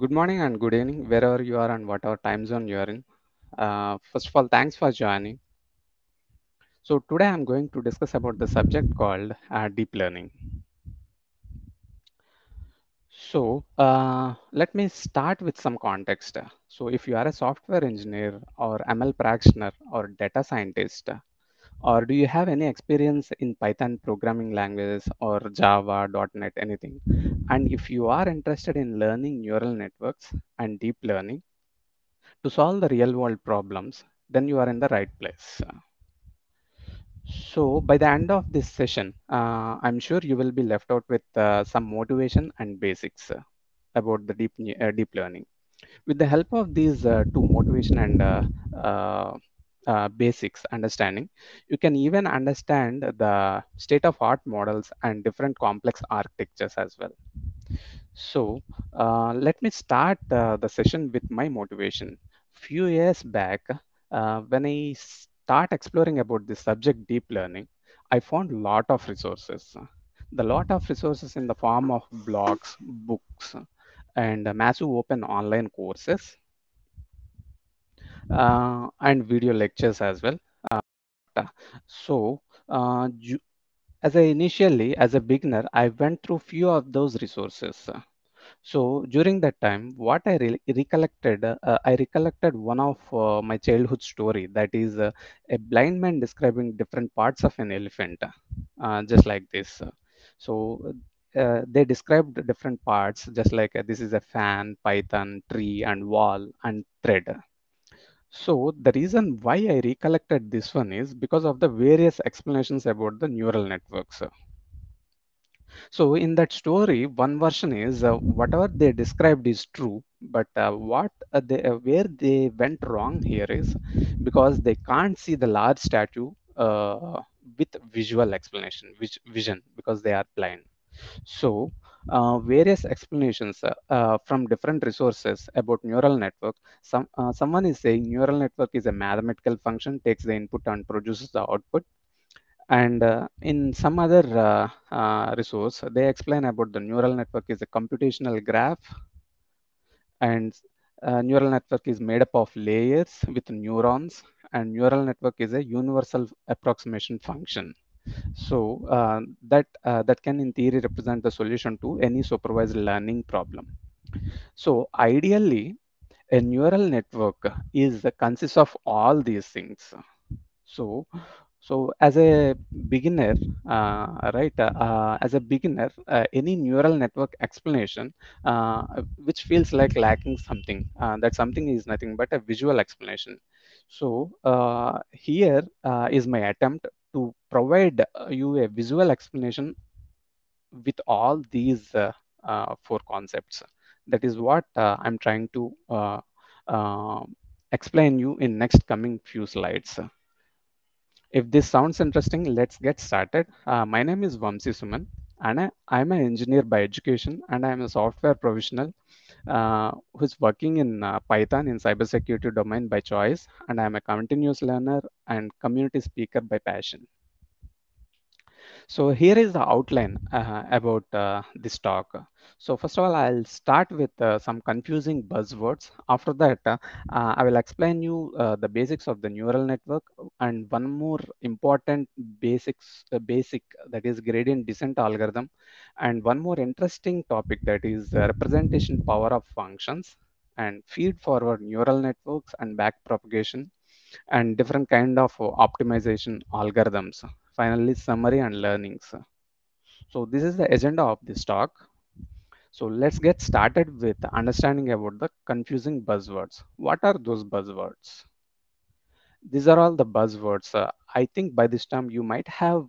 Good morning and good evening, wherever you are and whatever time zone you are in. First of all, thanks for joining. So today I'm going to discuss about the subject called deep learning. So let me start with some context. So if you are a software engineer or ML practitioner or data scientist, or do you have any experience in Python programming languages or Java, .NET, anything? And if you are interested in learning neural networks and deep learning to solve the real world problems, then you are in the right place. So by the end of this session, I'm sure you will be left out with some motivation and basics about the deep learning. With the help of these two, motivation and basics understanding, you can even understand the state of art models and different complex architectures as well. So let me start the session with my motivation. Few years back, when I started exploring about this subject deep learning, I found a lot of resources. The lot of resources in the form of blogs, books, and massive open online courses, and video lectures as well. So as a beginner, I went through few of those resources. So during that time, what I recollected one of my childhood story, that is a blind man describing different parts of an elephant, just like this. So they described different parts, just like this is a fan, python, tree, and wall, and thread. So the reason why I recollected this one is because of the various explanations about the neural networks. So in that story, one version is whatever they described is true, but where they went wrong here is because they can't see the large statue with visual explanation, vision, because they are blind. So various explanations from different resources about neural network. Someone is saying neural network is a mathematical function, takes the input and produces the output. And in some other resource, they explain about the neural network is a computational graph, and neural network is made up of layers with neurons, and neural network is a universal approximation function. So that can in theory represent the solution to any supervised learning problem. So ideally, a neural network consists of all these things. So as a beginner, any neural network explanation which feels like lacking something, that something is nothing but a visual explanation. So here is my attempt to provide you a visual explanation with all these four concepts. That is what I'm trying to explain you in next coming few slides. If this sounds interesting, let's get started. My name is Vamsi Suman, and I'm an engineer by education, and I'm a software professional who's working in Python in cybersecurity domain by choice, and I'm a continuous learner and community speaker by passion. So here is the outline about this talk. So first of all, I'll start with some confusing buzzwords. After that, I will explain you the basics of the neural network, and one more important basic, that is gradient descent algorithm, and one more interesting topic, that is representation power of functions, and feed forward neural networks and back propagation, and different kind of optimization algorithms. Finally, summary and learnings. So this is the agenda of this talk. So let's get started with understanding about the confusing buzzwords. What are those buzzwords? These are all the buzzwords. I think by this time you might have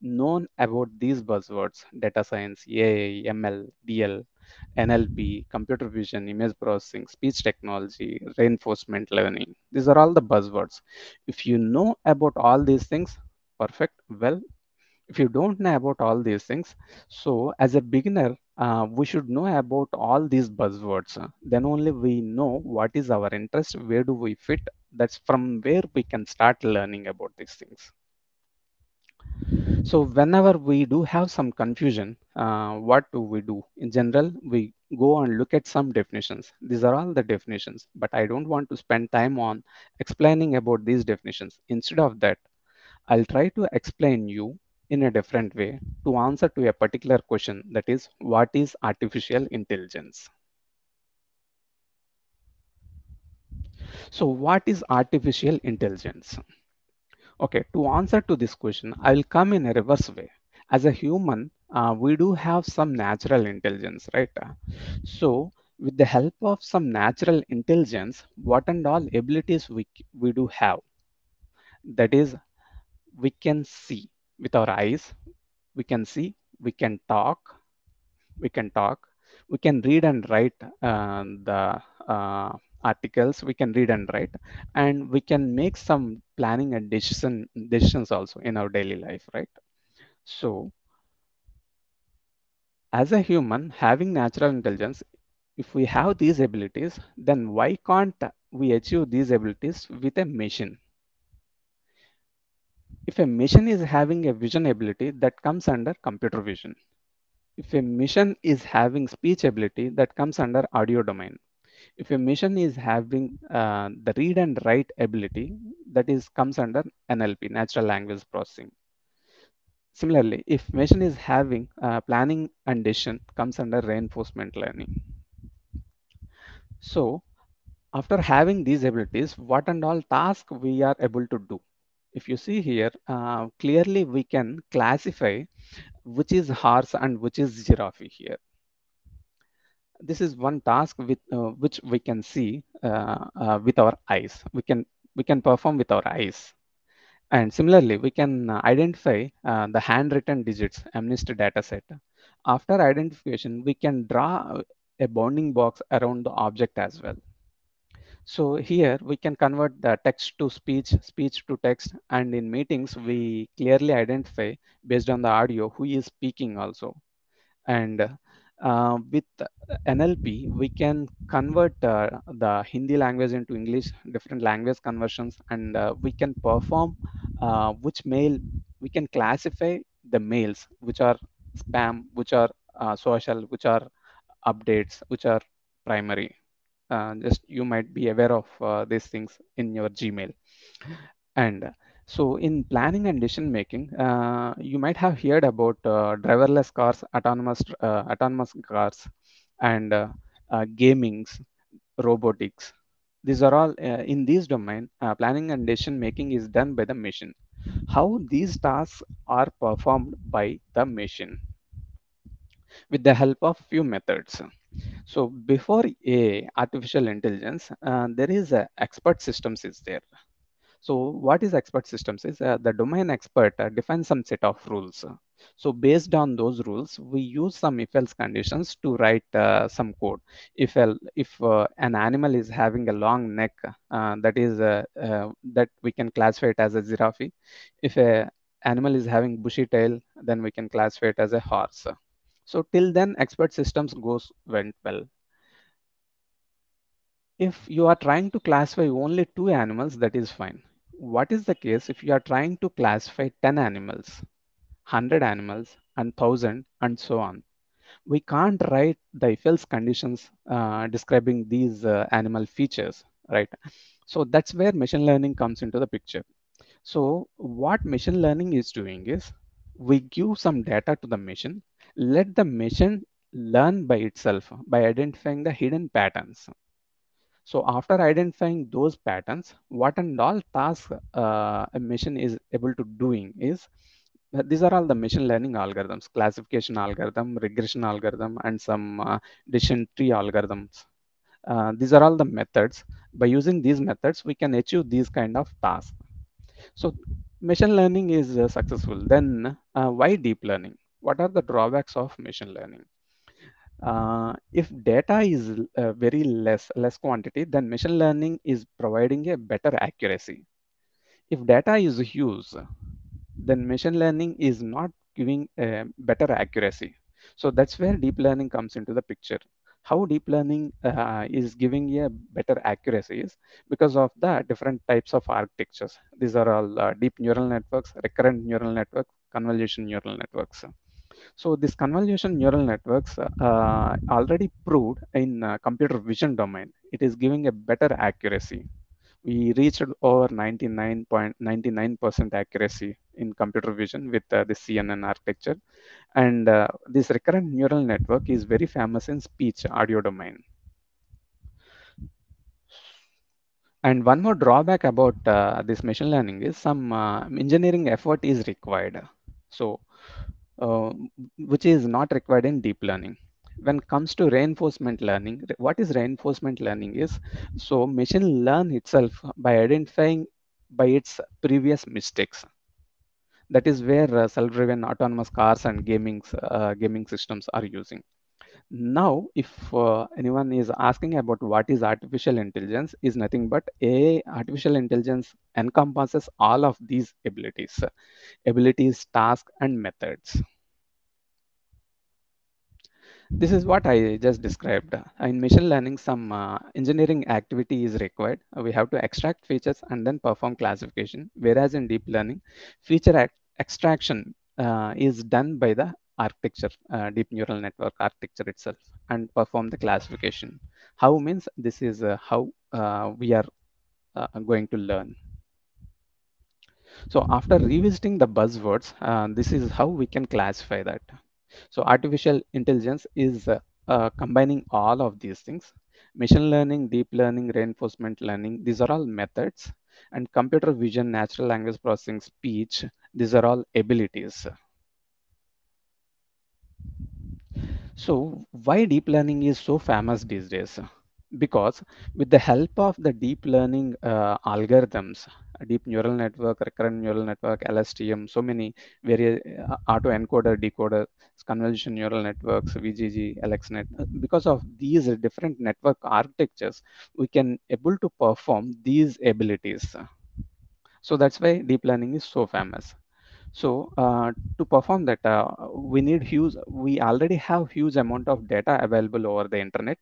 known about these buzzwords: data science, AI, ML, DL, NLP, computer vision, image processing, speech technology, reinforcement learning. These are all the buzzwords. If you know about all these things, perfect. Well, if you don't know about all these things, so as a beginner, we should know about all these buzzwords. Then only we know what is our interest, where do we fit. That's from where we can start learning about these things. So whenever we do have some confusion, what do we do? In general, we go and look at some definitions. These are all the definitions, but I don't want to spend time on explaining about these definitions. Instead of that, I'll try to explain you in a different way to answer to a particular question, that is, what is artificial intelligence? So what is artificial intelligence? Okay, to answer to this question, I will come in a reverse way. As a human, we do have some natural intelligence, right? So with the help of some natural intelligence, what and all abilities we do have. That is, we can see with our eyes, we can see, we can talk, we can read and write articles, we can read and write, and we can make some planning and decisions also in our daily life, right? So as a human having natural intelligence, if we have these abilities, then why can't we achieve these abilities with a machine? If a machine is having a vision ability, that comes under computer vision. If a machine is having speech ability, that comes under audio domain. If a machine is having the read and write ability, that is comes under NLP, natural language processing. Similarly, if machine is having planning and decision, comes under reinforcement learning. So after having these abilities, what and all tasks we are able to do? If you see here, clearly we can classify which is horse and which is giraffe here. This is one task with which we can see with our eyes. We can perform with our eyes, and similarly we can identify the handwritten digits, MNIST dataset. After identification, we can draw a bounding box around the object as well. So here we can convert the text to speech, speech to text, and in meetings we clearly identify based on the audio who is speaking also, and. With NLP, we can convert the Hindi language into English, different language conversions, and we can perform which mail, we can classify the mails, which are spam, which are social, which are updates, which are primary. Just you might be aware of these things in your Gmail. And so in planning and decision making, you might have heard about driverless cars, autonomous cars, and gamings, robotics. These are all in this domain, planning and decision making is done by the machine. How these tasks are performed by the machine? With the help of few methods. So before artificial intelligence, there is expert systems is there. So what is expert systems is the domain expert defines some set of rules. So based on those rules, we use some if-else conditions to write some code. If an animal is having a long neck, that we can classify it as a giraffe. If an animal is having bushy tail, then we can classify it as a horse. So till then, expert systems went well. If you are trying to classify only 2 animals, that is fine. What is the case if you are trying to classify 10 animals, 100 animals, and 1,000, and so on? We can't write the if-else conditions describing these animal features, right? So that's where machine learning comes into the picture. So what machine learning is doing is, we give some data to the machine, let the machine learn by itself by identifying the hidden patterns. So after identifying those patterns, what and all tasks a machine is able to doing is, these are all the machine learning algorithms, classification algorithm, regression algorithm, and some decision tree algorithms. These are all the methods. By using these methods, we can achieve these kind of tasks. So machine learning is successful. Then why deep learning? What are the drawbacks of machine learning? If data is very less quantity, then machine learning is providing a better accuracy. If data is huge, then machine learning is not giving a better accuracy. So that's where deep learning comes into the picture. how deep learning is giving a better accuracy is because of the different types of architectures. These are all deep neural networks, recurrent neural networks, convolution neural networks. So this convolution neural networks already proved in computer vision domain. It is giving a better accuracy. We reached over 99.99% accuracy in computer vision with the CNN architecture. And this recurrent neural network is very famous in speech audio domain. And one more drawback about this machine learning is some engineering effort is required. So, which is not required in deep learning. When it comes to reinforcement learning, what is reinforcement learning is, so machine learn itself by identifying by its previous mistakes. That is where self-driven autonomous cars and gaming systems are using. Now, if anyone is asking about what is artificial intelligence, is nothing but AI. Artificial intelligence encompasses all of these abilities, tasks, and methods. This is what I just described. In machine learning, some engineering activity is required. We have to extract features and then perform classification. Whereas in deep learning, feature extraction is done by the architecture, deep neural network architecture itself, and perform the classification. How means this is how we are going to learn. So after revisiting the buzzwords, this is how we can classify that. So artificial intelligence is combining all of these things. Machine learning, deep learning, reinforcement learning, these are all methods. And computer vision, natural language processing, speech, these are all abilities. So why deep learning is so famous these days? Because with the help of the deep learning algorithms, deep neural network, recurrent neural network, LSTM, so many various auto encoder, decoder, convolution neural networks, VGG, AlexNet. Because of these different network architectures, we can able to perform these abilities. So that's why deep learning is so famous. So to perform that, we already have huge amount of data available over the internet.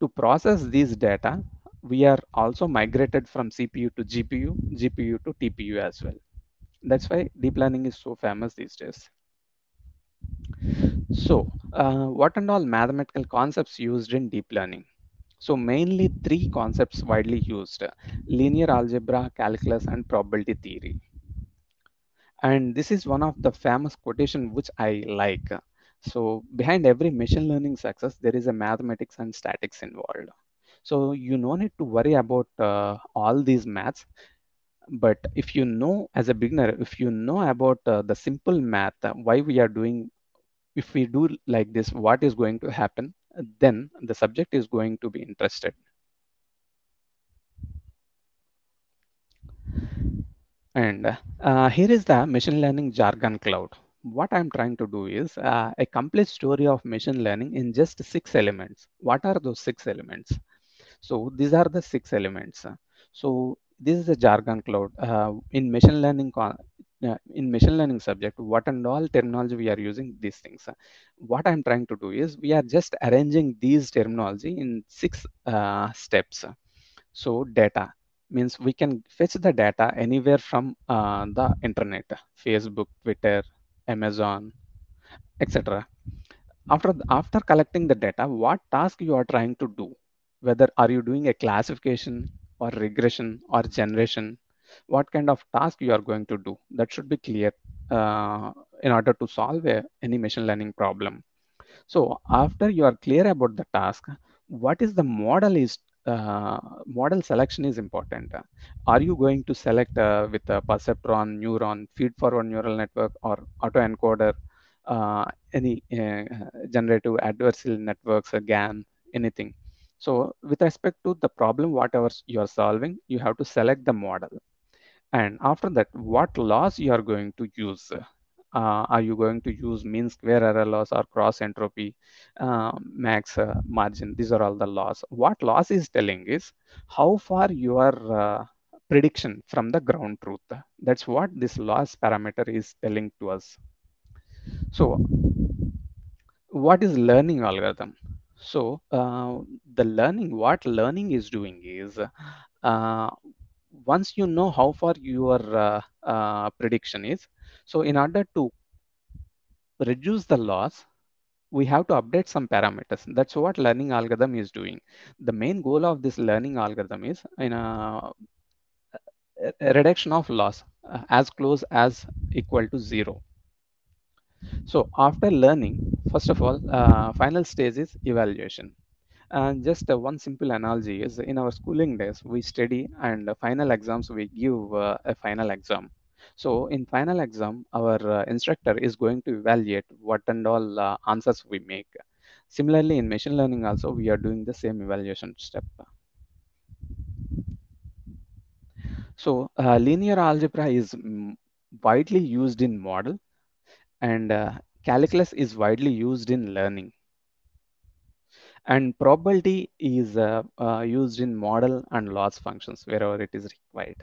To process these data, we are also migrated from CPU to GPU, GPU to TPU as well. That's why deep learning is so famous these days. So what and all mathematical concepts used in deep learning? So mainly three concepts widely used: linear algebra, calculus, and probability theory. And this is one of the famous quotation which I like. So behind every machine learning success, there is a mathematics and statics involved. So you no need to worry about all these maths. But if you know, as a beginner, if you know about the simple math, why we are doing, if we do like this, what is going to happen, then the subject is going to be interested. And here is the machine learning jargon cloud. What I'm trying to do is a complete story of machine learning in just 6 elements. What are those 6 elements? So these are the 6 elements. So this is the jargon cloud. In machine learning subject, what and all terminology we are using, these things. What I'm trying to do is we are just arranging these terminology in 6 steps. So data means we can fetch the data anywhere from the internet, Facebook, Twitter, Amazon, etc. After collecting the data, what task you are trying to do? Whether are you doing a classification or regression or generation? What kind of task you are going to do? That should be clear in order to solve any machine learning problem. So after you are clear about the task, what is the model is model selection is important. Are you going to select with a perceptron, neuron, feed-forward neural network, or autoencoder, any generative adversarial networks, GAN, anything? So with respect to the problem, whatever you are solving, you have to select the model. And after that, what laws you are going to use? Are you going to use mean square error loss or cross entropy, max margin? These are all the laws. What loss is telling is how far your prediction from the ground truth. That's what this loss parameter is telling to us. So what is learning algorithm? So what learning is doing is, once you know how far your prediction is, so in order to reduce the loss, we have to update some parameters. That's what learning algorithm is doing. The main goal of this learning algorithm is in a reduction of loss as close as equal to 0. So after learning, first of all, final stage is evaluation. And just one simple analogy is, in our schooling days, we study, and final exams, we give a final exam. So in final exam, our instructor is going to evaluate what and all answers we make. Similarly, in machine learning also, we are doing the same evaluation step. So linear algebra is widely used in model, and calculus is widely used in learning. And probability is used in model and loss functions wherever it is required.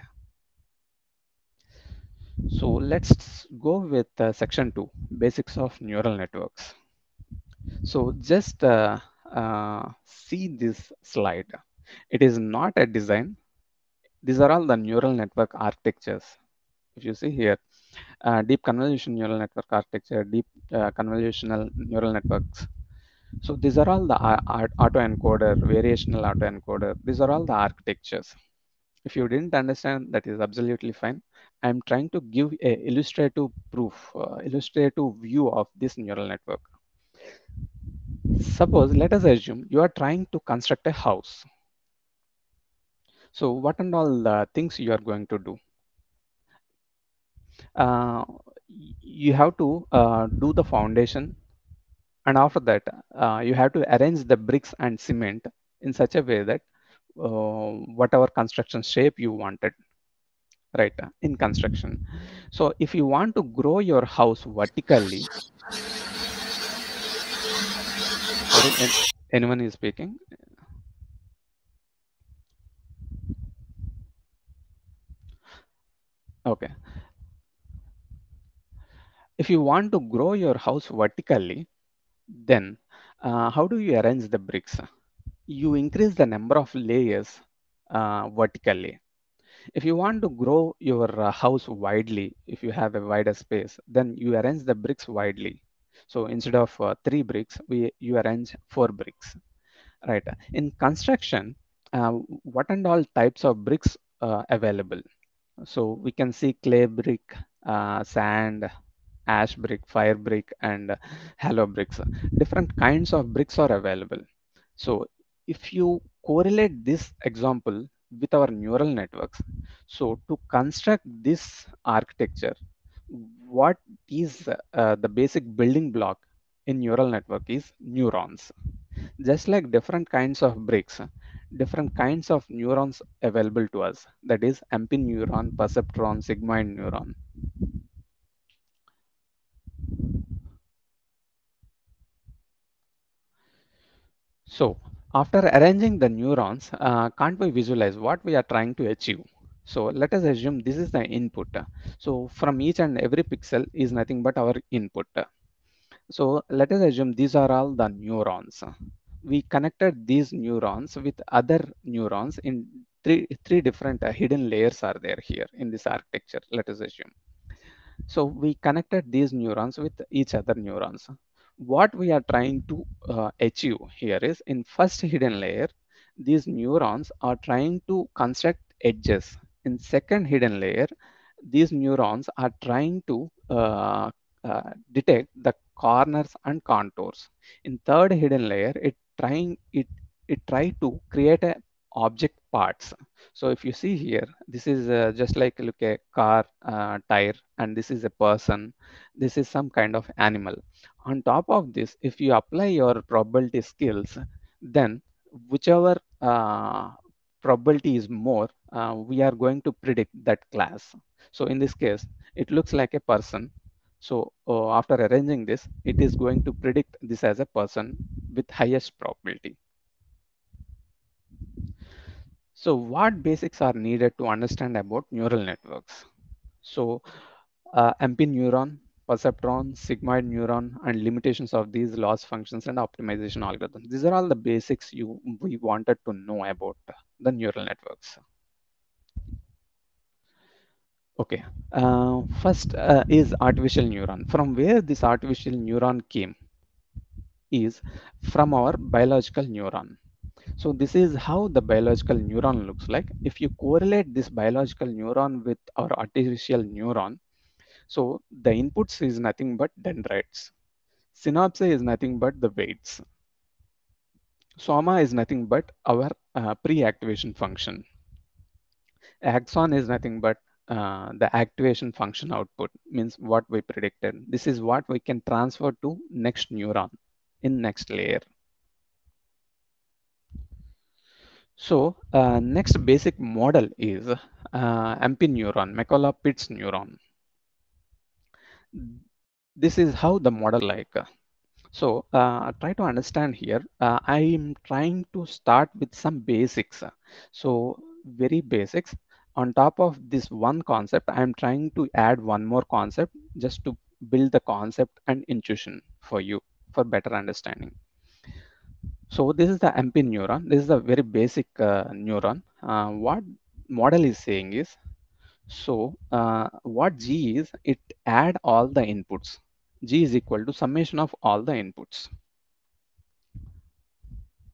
So let's go with section 2, basics of neural networks. So just see this slide. It is not a design. These are all the neural network architectures. If you see here, deep convolutional neural network architecture, deep convolutional neural networks. So these are all the autoencoder, variational autoencoder. These are all the architectures. If you didn't understand, that is absolutely fine. I'm trying to give a illustrative proof, illustrative view of this neural network. Suppose, let us assume you are trying to construct a house. So what and all things you are going to do? You have to do the foundation, and after that, you have to arrange the bricks and cement in such a way that whatever construction shape you wanted, right, in construction. So if you want to grow your house vertically, anyone is speaking? Okay. If you want to grow your house vertically, then how do you arrange the bricks? You increase the number of layers vertically. If you want to grow your house widely, if you have a wider space, then you arrange the bricks widely. So instead of 3 bricks, you arrange 4 bricks, right? In construction, what and all types of bricks are available? So we can see clay brick, sand, ash brick, fire brick, and hollow bricks. Different kinds of bricks are available. So if you correlate this example with our neural networks, so to construct this architecture, what is the basic building block in neural network is neurons. Just like different kinds of bricks, different kinds of neurons available to us, that is MP neuron, perceptron, sigmoid neuron. So after arranging the neurons, can't we visualize what we are trying to achieve? So let us assume this is the input. So from each and every pixel is nothing but our input. So let us assume these are all the neurons. We connected these neurons with other neurons in three different hidden layers are there here in this architecture, let us assume. So we connected these neurons with each other neurons. What we are trying to achieve here is, in first hidden layer, these neurons are trying to construct edges. In second hidden layer, these neurons are trying to detect the corners and contours. In third hidden layer, it tries to create a object parts. So if you see here, this is just like look a car tire, and this is a person, this is some kind of animal. On top of this, if you apply your probability skills, then whichever probability is more, we are going to predict that class. So in this case, it looks like a person. So after arranging this, it is going to predict this as a person with highest probability. So what basics are needed to understand about neural networks? So MP neuron, perceptron, sigmoid neuron, and limitations of these loss functions and optimization algorithms. These are all the basics we wanted to know about the neural networks. Okay, first is artificial neuron. From where this artificial neuron came is from our biological neuron. So this is how the biological neuron looks like. If you correlate this biological neuron with our artificial neuron, so the inputs is nothing but dendrites. Synapse is nothing but the weights. Soma is nothing but our pre-activation function. Axon is nothing but the activation function output, means what we predicted. This is what we can transfer to next neuron in next layer. So next basic model is MP neuron, McCulloch-Pitts neuron. This is how the model like. So try to understand here. I am trying to start with some basics. So very basics. On top of this one concept, I am trying to add one more concept just to build the concept and intuition for you for better understanding. So this is the MP neuron. This is a very basic neuron. What model is saying is, so what G is, it add all the inputs. G is equal to summation of all the inputs.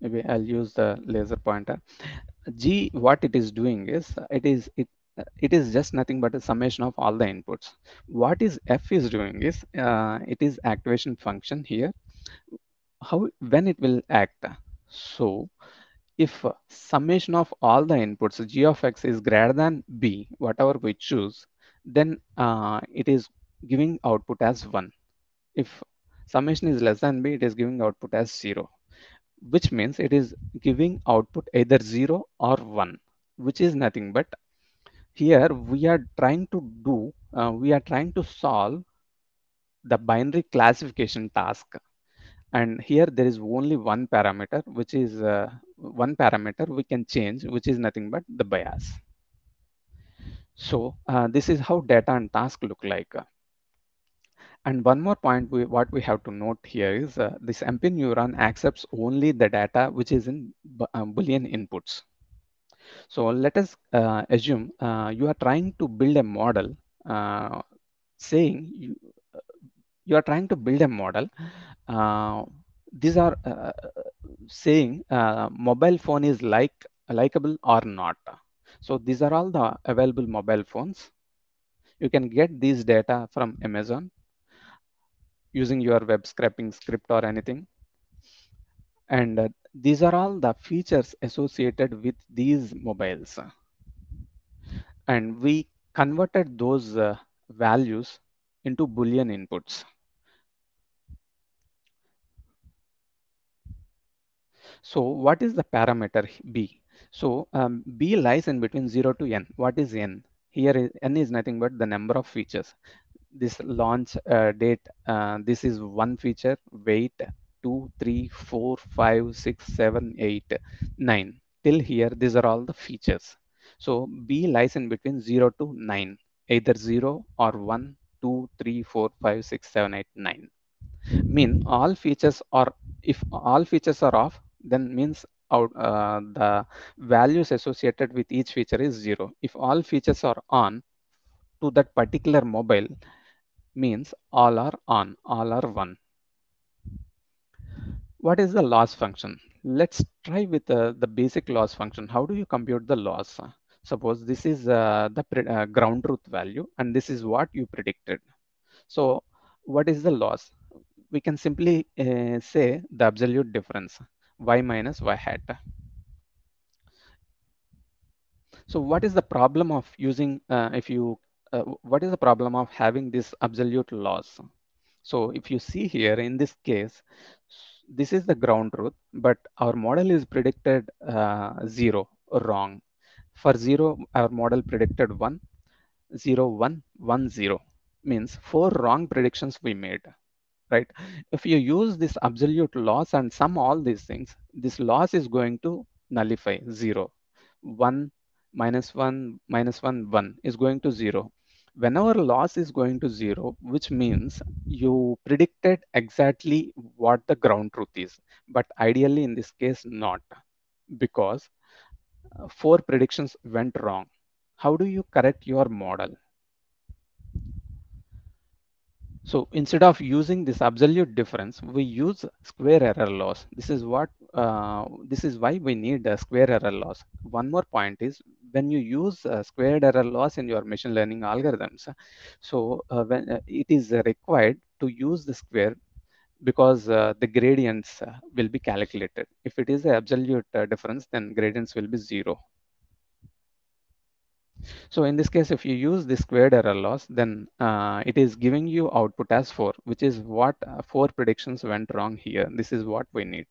Maybe I'll use the laser pointer. G, what it is doing is, it is just nothing but a summation of all the inputs. What is F is doing is, it is activation function here. When it will act. So if summation of all the inputs, G of X is greater than B, whatever we choose, then it is giving output as 1. If summation is less than B, it is giving output as 0, which means it is giving output either 0 or 1, which is nothing but here we are trying to do, we are trying to solve the binary classification task. And here there is only one parameter, which is one parameter we can change, which is nothing but the bias. So this is how data and task look like. And one more point, what we have to note here is this MP neuron accepts only the data which is in Boolean inputs. So let us assume you are trying to build a model, saying you are trying to build a model. These are saying mobile phone is likable or not. So these are all the available mobile phones. You can get these data from Amazon using your web scraping script or anything. And these are all the features associated with these mobiles. And we converted those values into Boolean inputs. So what is the parameter B? So B lies in between 0 to N. What is N? Here is, N is nothing but the number of features. This launch date, this is one feature, weight, 2, 3, 4, 5, 6, 7, 8, 9. Till here, these are all the features. So B lies in between 0 to 9, either 0 or 1, 2, 3, 4, 5, 6, 7, 8, 9. Mean all features are, if all features are off, then means out, the values associated with each feature is 0. If all features are on to that particular mobile, means all are on, all are 1. What is the loss function? Let's try with the basic loss function. How do you compute the loss? Suppose this is the ground truth value, and this is what you predicted. So what is the loss? We can simply say the absolute difference. Y minus Y hat. So what is the problem of using, what is the problem of having this absolute loss? So if you see here in this case, this is the ground truth, but our model is predicted 0, wrong. For 0, our model predicted 1, 0, 1, 1, 0, means 4 wrong predictions we made. Right? If you use this absolute loss and sum all these things, this loss is going to nullify 0. 1, minus 1, 1 is going to 0. whenever loss is going to zero, which means you predicted exactly what the ground truth is, but ideally in this case not, because four predictions went wrong. How do you correct your model? So instead of using this absolute difference, we use square error loss. This is why we need a square error loss. One more point is, when you use squared error loss in your machine learning algorithms, so it is required to use the square, because the gradients will be calculated. If it is an absolute difference, then gradients will be zero. So in this case, if you use the squared error loss, then it is giving you output as 4, which is what four predictions went wrong here. This is what we need.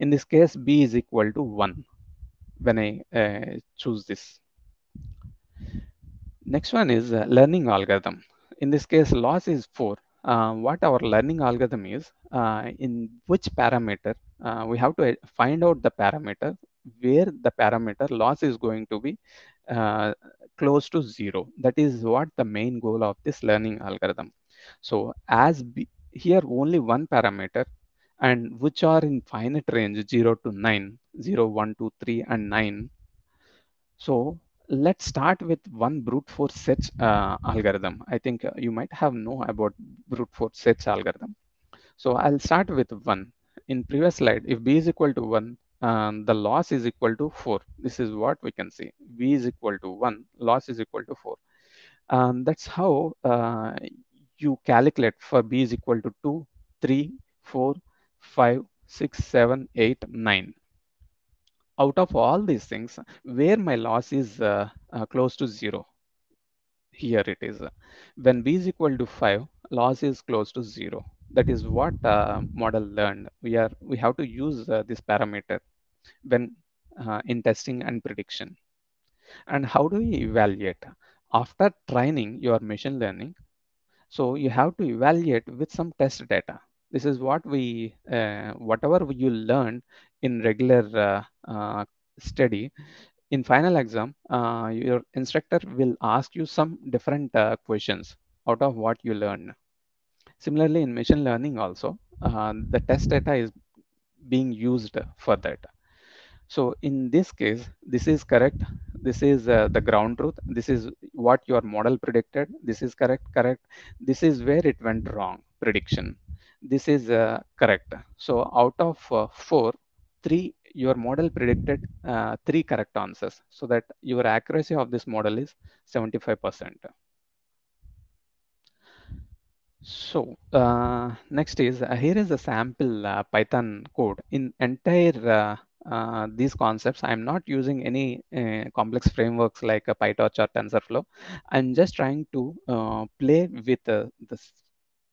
In this case, B is equal to 1 when I choose this. Next one is learning algorithm. In this case, loss is 4. What our learning algorithm is, in which parameter, we have to find out the parameter where the parameter loss is going to be close to 0. That is what the main goal of this learning algorithm. So as B, here only one parameter, and which are in finite range 0 to 9, 0, 1, 2, 3, and 9. So let's start with one brute force search algorithm. I think you might have known about brute force search algorithm. So I'll start with 1. In previous slide, if B is equal to 1, the loss is equal to 4. This is what we can see. V is equal to 1, loss is equal to 4. That's how you calculate for B is equal to 2, 3, 4, 5, 6, 7, 8, 9. Out of all these things, where my loss is close to 0, here it is. When B is equal to 5, loss is close to 0. That is what model learned. We have to use this parameter when in testing and prediction. And how do we evaluate? After training your machine learning, so you have to evaluate with some test data. This is what we, whatever you learned in regular study, in final exam, your instructor will ask you some different questions out of what you learned. Similarly, in machine learning also, the test data is being used for that. So in this case, this is correct. This is the ground truth. This is what your model predicted. This is correct. This is where it went wrong, prediction. This is correct. So out of 4, 3, your model predicted 3 correct answers. So that your accuracy of this model is 75%. So next is, here is a sample Python code. In entire these concepts, I'm not using any complex frameworks like PyTorch or TensorFlow. I'm just trying to play with this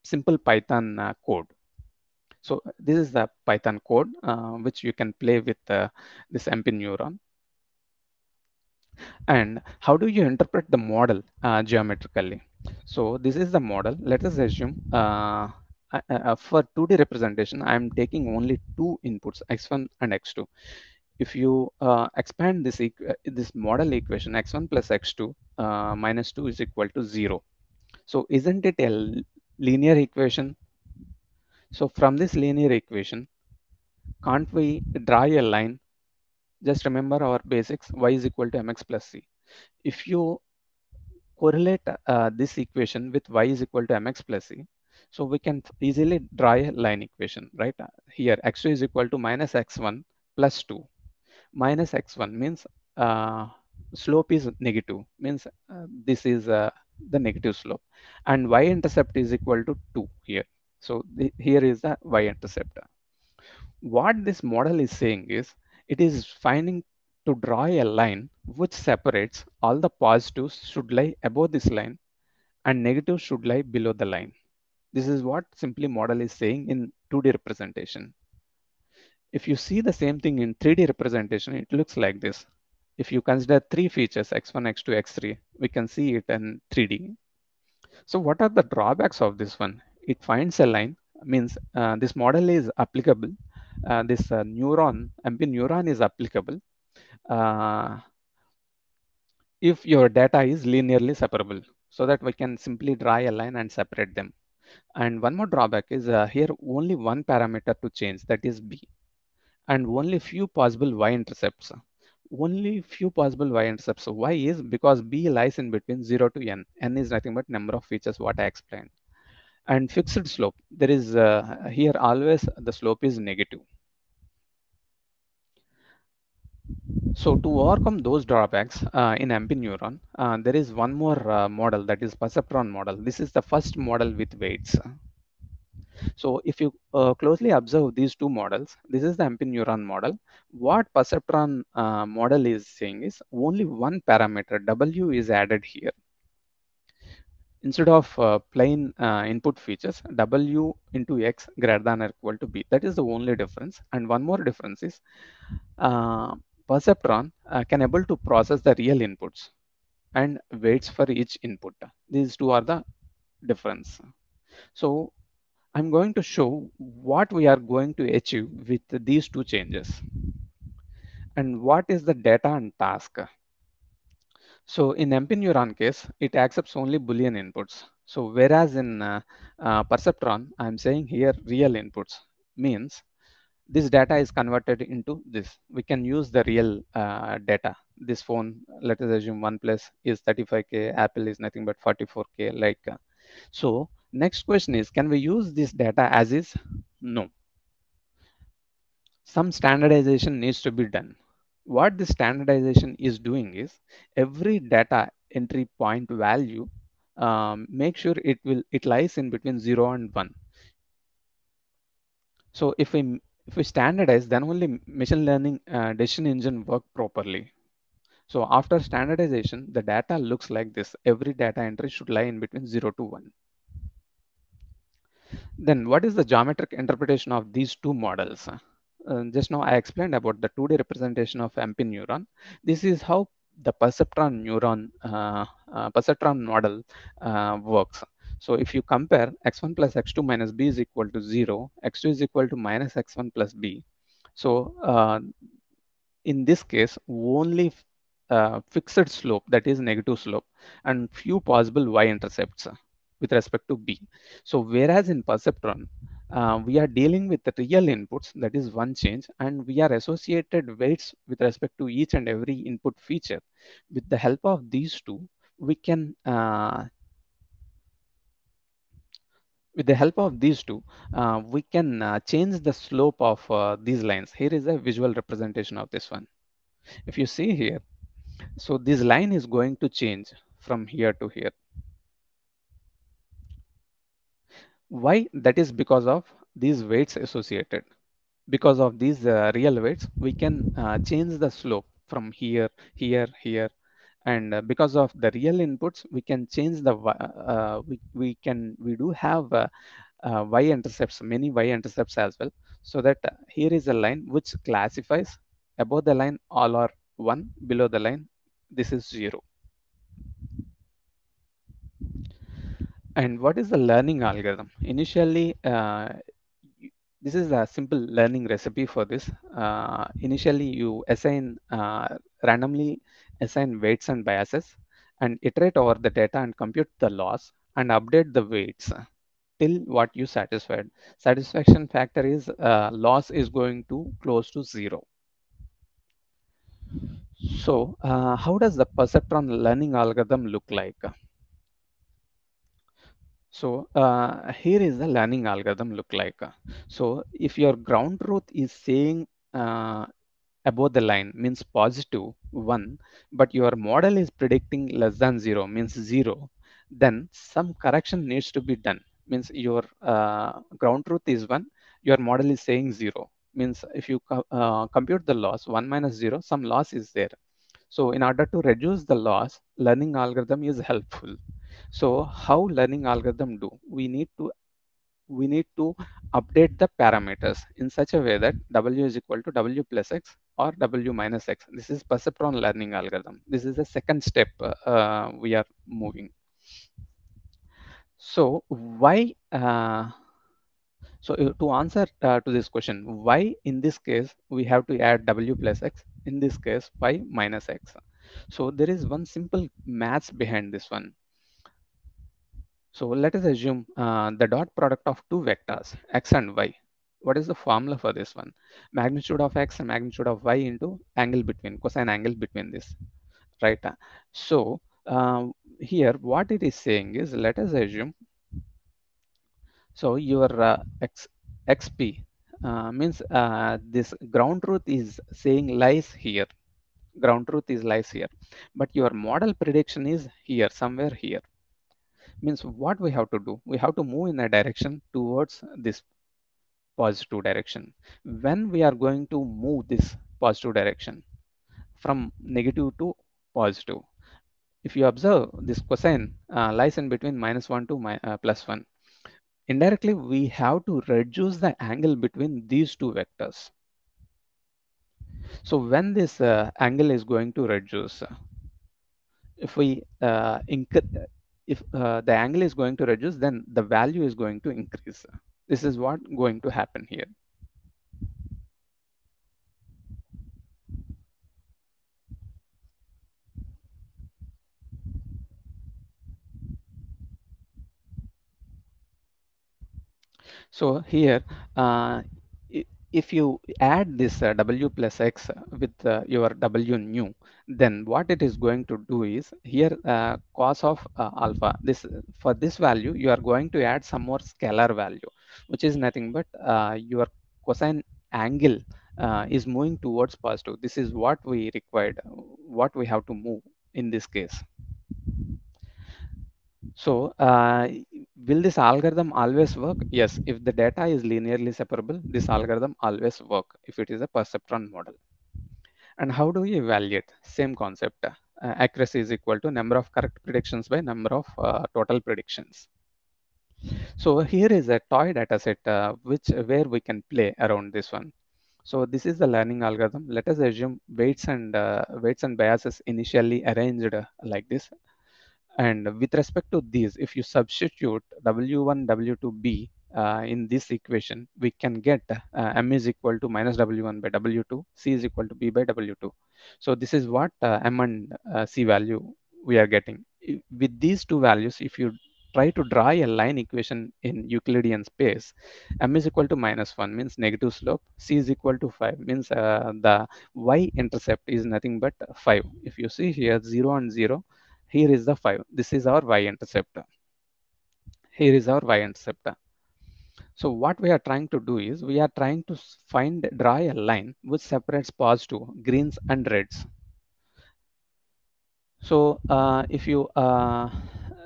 simple Python code. So this is the Python code which you can play with this MP neuron. And how do you interpret the model geometrically? So this is the model. Let us assume for 2D representation, I am taking only 2 inputs, x1 and x2. If you expand this model equation, x1 plus x2 minus 2 is equal to 0. So isn't it a linear equation? So from this linear equation, can't we draw a line? Just remember our basics, y is equal to mx plus c. If you correlate this equation with y is equal to mx plus c, so we can easily draw a line equation, right? Here, x2 is equal to minus x1 plus 2. Minus x1 means slope is negative, means this is the negative slope. And y-intercept is equal to 2 here. So here is the y-intercept. What this model is saying is, it is finding to draw a line which separates all the positives should lie above this line and negatives should lie below the line. This is what simply model is saying in 2D representation. If you see the same thing in 3D representation, it looks like this. If you consider 3 features, x1, x2, x3, we can see it in 3D. So what are the drawbacks of this one? It finds a line, means this model is applicable. This MP neuron is applicable if your data is linearly separable. so that we can simply draw a line and separate them. And one more drawback is here only one parameter to change, that is B, and only few possible y-intercepts. Only few possible y-intercepts. So y is because B lies in between 0 to n. n is nothing but number of features, what I explained. And fixed slope, there is here always the slope is negative. So to overcome those drawbacks in MPNeuron, there is one more model, that is perceptron model. This is the first model with weights. So if you closely observe these two models, this is the MPNeuron model. What perceptron model is saying is only one parameter, W, is added here. Instead of plain input features, W into X greater than or equal to B. That is the only difference. And one more difference is perceptron can able to process the real inputs and weights for each input. These two are the difference. So I'm going to show what we are going to achieve with these two changes. And what is the data and task? So in MPNeuron case, it accepts only Boolean inputs. So whereas in perceptron, I'm saying here real inputs, means this data is converted into this. We can use the real data. This phone, let us assume OnePlus is 35K, Apple is nothing but 44K, like. So next question is, can we use this data as is? No. Some standardization needs to be done. What the standardization is doing is every data entry point value, make sure it lies in between 0 and 1. So if we standardize, then only machine learning decision engine work properly. So after standardization, the data looks like this. Every data entry should lie in between 0 to 1. Then what is the geometric interpretation of these two models? Just now I explained about the 2D representation of MPNeuron. This is how the perceptron model works. So if you compare x1 plus x2 minus b is equal to 0, x2 is equal to minus x1 plus b. So in this case, only fixed slope, that is negative slope, and few possible y-intercepts with respect to b. So whereas in perceptron, we are dealing with the real inputs, that is one change, and we are associated weights with respect to each and every input feature. With the help of these two, we can change the slope of these lines. Here is a visual representation of this one. If you see here, so this line is going to change from here to here. Why? That is because of these weights associated. Because of these real weights, we can change the slope from here, here, here, and because of the real inputs, we can change the we do have y-intercepts, many y-intercepts as well. So that here is a line which classifies. Above the line, all are 1. Below the line, this is 0. And what is the learning algorithm? Initially, this is a simple learning recipe for this. Initially, you assign randomly assign weights and biases, and iterate over the data and compute the loss and update the weights till what you satisfied. Satisfaction factor is loss is going to close to 0. So how does the perceptron learning algorithm look like? So here is the learning algorithm look like. So if your ground truth is saying above the line means positive 1, but your model is predicting less than 0 means 0, then some correction needs to be done. Means your ground truth is 1, your model is saying 0. Means if you compute the loss, 1 minus 0, some loss is there. So in order to reduce the loss, learning algorithm is helpful. So how learning algorithm do? We need to update the parameters in such a way that W is equal to W plus X or W minus X. This is perceptron learning algorithm. This is the second step we are moving. So why? So to answer to this question, why in this case we have to add W plus X? In this case, Y minus X. So there is one simple maths behind this one. So let us assume the dot product of two vectors, x and y. What is the formula for this one? Magnitude of x and magnitude of y into angle between, cosine angle between this, right? So here what it is saying is, let us assume, so your xp means this ground truth is saying lies here. Ground truth is lies here, but your model prediction is here, somewhere here. Means what we have to do? We have to move in a direction towards this positive direction. When we are going to move this positive direction from negative to positive, if you observe this cosine lies in between -1 to +1. Indirectly, we have to reduce the angle between these two vectors. So when this angle is going to reduce, if we if the angle is going to reduce, then the value is going to increase. This is what going to happen here. So here, if you add this w plus x with your w nu, then what it is going to do is, here cos of alpha, this, for this value you are going to add some more scalar value, which is nothing but your cosine angle is moving towards positive. This is what we required, what we have to move in this case. So will this algorithm always work? Yes, if the data is linearly separable, this algorithm always work if it is a perceptron model. And how do we evaluate? Same concept. Accuracy is equal to number of correct predictions by number of total predictions. So here is a toy data set where we can play around this one. So this is the learning algorithm. Let us assume weights and biases initially arranged like this. And with respect to these, if you substitute W1, W2, B in this equation, we can get M is equal to -W1 by W2, C is equal to B by W2. So this is what M and C value we are getting. With these two values, if you try to draw a line equation in Euclidean space, M is equal to -1 means negative slope, C is equal to 5 means the y-intercept is nothing but 5. If you see here 0 and 0, here is the 5. This is our y-intercept. Here is our y-intercept. So what we are trying to do is, we are trying to find, draw a line which separates positive, greens and reds. So if you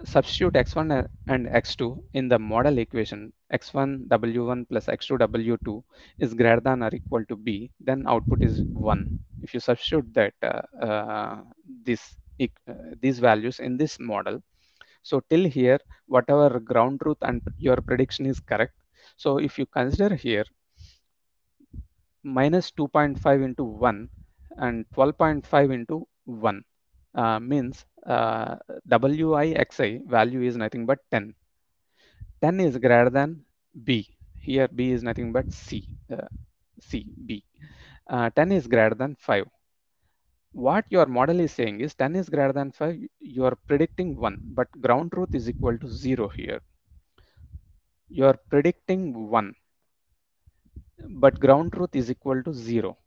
substitute x1 and x2 in the model equation, x1 w1 plus x2 w2 is greater than or equal to b, then output is 1. If you substitute that these values in this model, so till here whatever ground truth and your prediction is correct. So if you consider here -2.5 into 1 and 12.5 into 1 means wixi value is nothing but 10. 10 is greater than b. Here b is nothing but c, b. 10 is greater than 5. What your model is saying is 10 is greater than 5, you are predicting 1, but ground truth is equal to 0 here. You are predicting 1, but ground truth is equal to 0.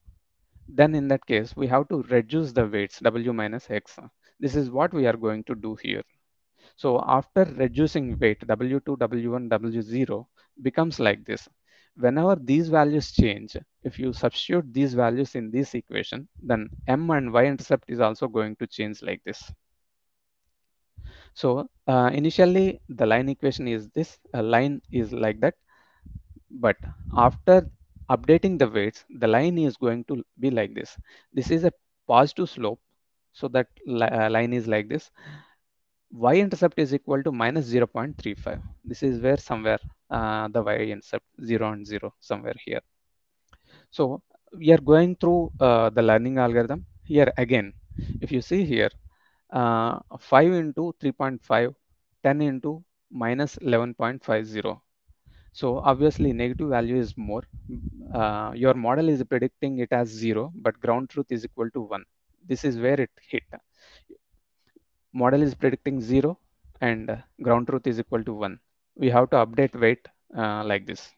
Then in that case, we have to reduce the weights, W minus X. This is what we are going to do here. So after reducing weight, W2, W1, W0 becomes like this. Whenever these values change, if you substitute these values in this equation, then M and y-intercept is also going to change like this. So initially, the line equation is this, a line is like that. But after updating the weights, the line is going to be like this. This is a positive slope, so that line is like this. Y-intercept is equal to -0.35. This is where somewhere the y-intercept 0 and 0 somewhere here. So we are going through the learning algorithm here again. If you see here, 5 into 3.5, 10 into -11.50. So obviously negative value is more. Your model is predicting it as 0, but ground truth is equal to 1. This is where it hit. Model is predicting 0 and ground truth is equal to 1. We have to update weight like this.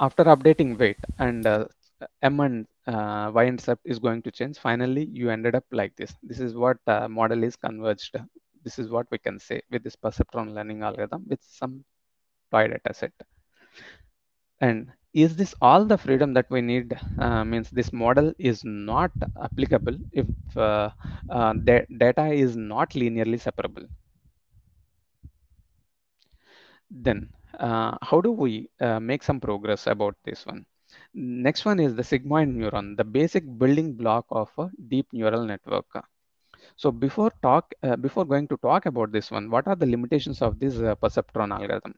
After updating weight and M and Y intercept is going to change, finally you ended up like this. This is what model is converged. This is what we can say with this perceptron learning algorithm with some toy data set. And is this all the freedom that we need? Means this model is not applicable if the data is not linearly separable. Then how do we make some progress about this one? Next one is the sigmoid neuron, the basic building block of a deep neural network. So before going to talk about this one, what are the limitations of this perceptron algorithm?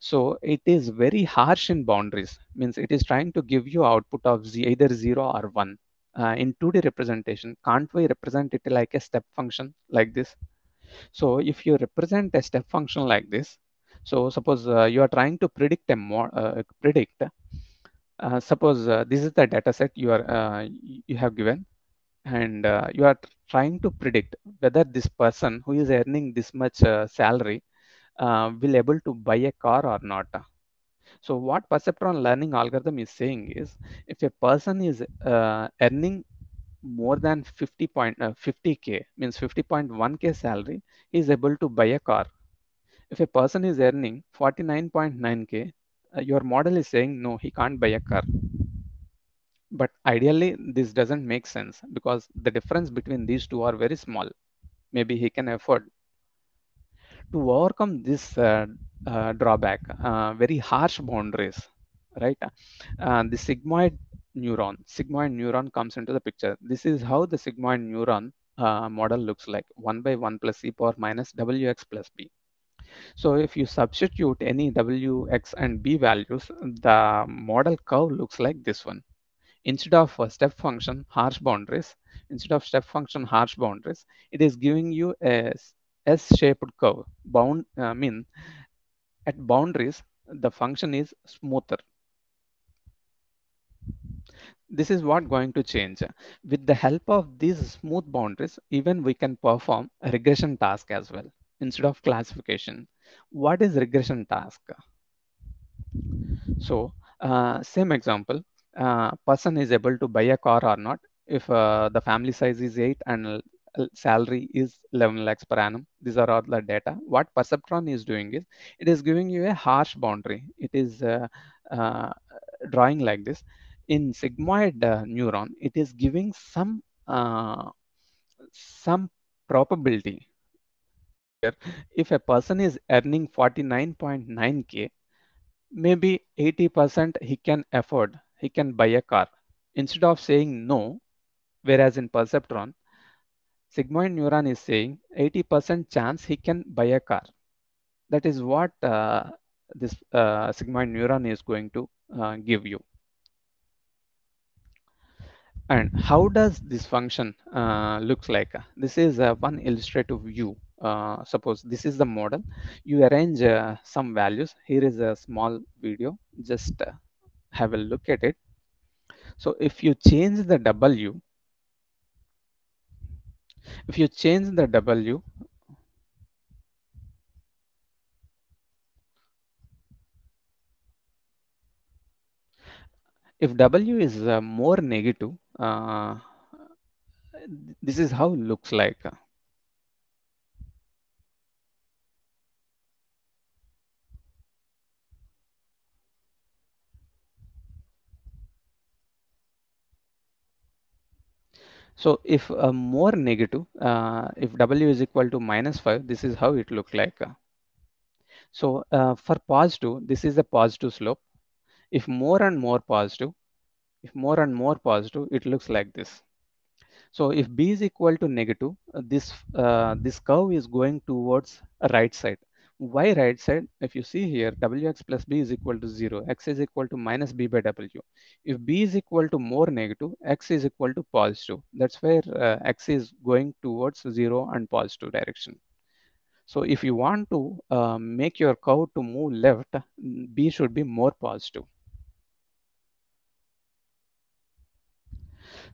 So it is very harsh in boundaries, means it is trying to give you output of either 0 or 1 in 2D representation. Can't we represent it like a step function like this? So if you represent a step function like this, so suppose you are trying to predict a this is the data set you are you have given, and you are trying to predict whether this person who is earning this much salary will able to buy a car or not. So what perceptron learning algorithm is saying is, if a person is earning more than 50k, means 50.1k salary, he is able to buy a car. If a person is earning 49.9k, your model is saying no, he can't buy a car. But ideally this doesn't make sense because the difference between these two are very small. Maybe he can afford. To overcome this drawback, very harsh boundaries, right? The sigmoid neuron comes into the picture. This is how the sigmoid neuron model looks like: 1/(1 + e⁻ wx + b). So if you substitute any w, x, and b values, the model curve looks like this one. Instead of a step function, harsh boundaries, it is giving you a S-shaped curve. I mean, at boundaries, the function is smoother. This is what going to change. With the help of these smooth boundaries, even we can perform a regression task as well, instead of classification. What is regression task? So same example, person is able to buy a car or not. If the family size is 8 and salary is 11 lakhs per annum, these are all the data. What perceptron is doing is, it is giving you a harsh boundary. It is drawing like this. In sigmoid neuron, it is giving some probability. If a person is earning 49.9k, maybe 80% he can afford, he can buy a car. Instead of saying no, whereas in perceptron, sigmoid neuron is saying 80% chance he can buy a car. That is what this sigmoid neuron is going to give you. And how does this function looks like? This is one illustrative view. Suppose this is the model. You arrange some values. Here is a small video. Just have a look at it. So if you change the W, if W is more negative, this is how it looks like. So if more negative, if W is equal to -5, this is how it looks like. So for positive, this is a positive slope. If more and more positive, it looks like this. So if B is equal to negative, this curve is going towards right side. Why right side? If you see here, wx + b is equal to 0. X is equal to -b/w. If b is equal to more negative, x is equal to positive. That's where x is going towards 0 and positive direction. So if you want to make your curve to move left, b should be more positive.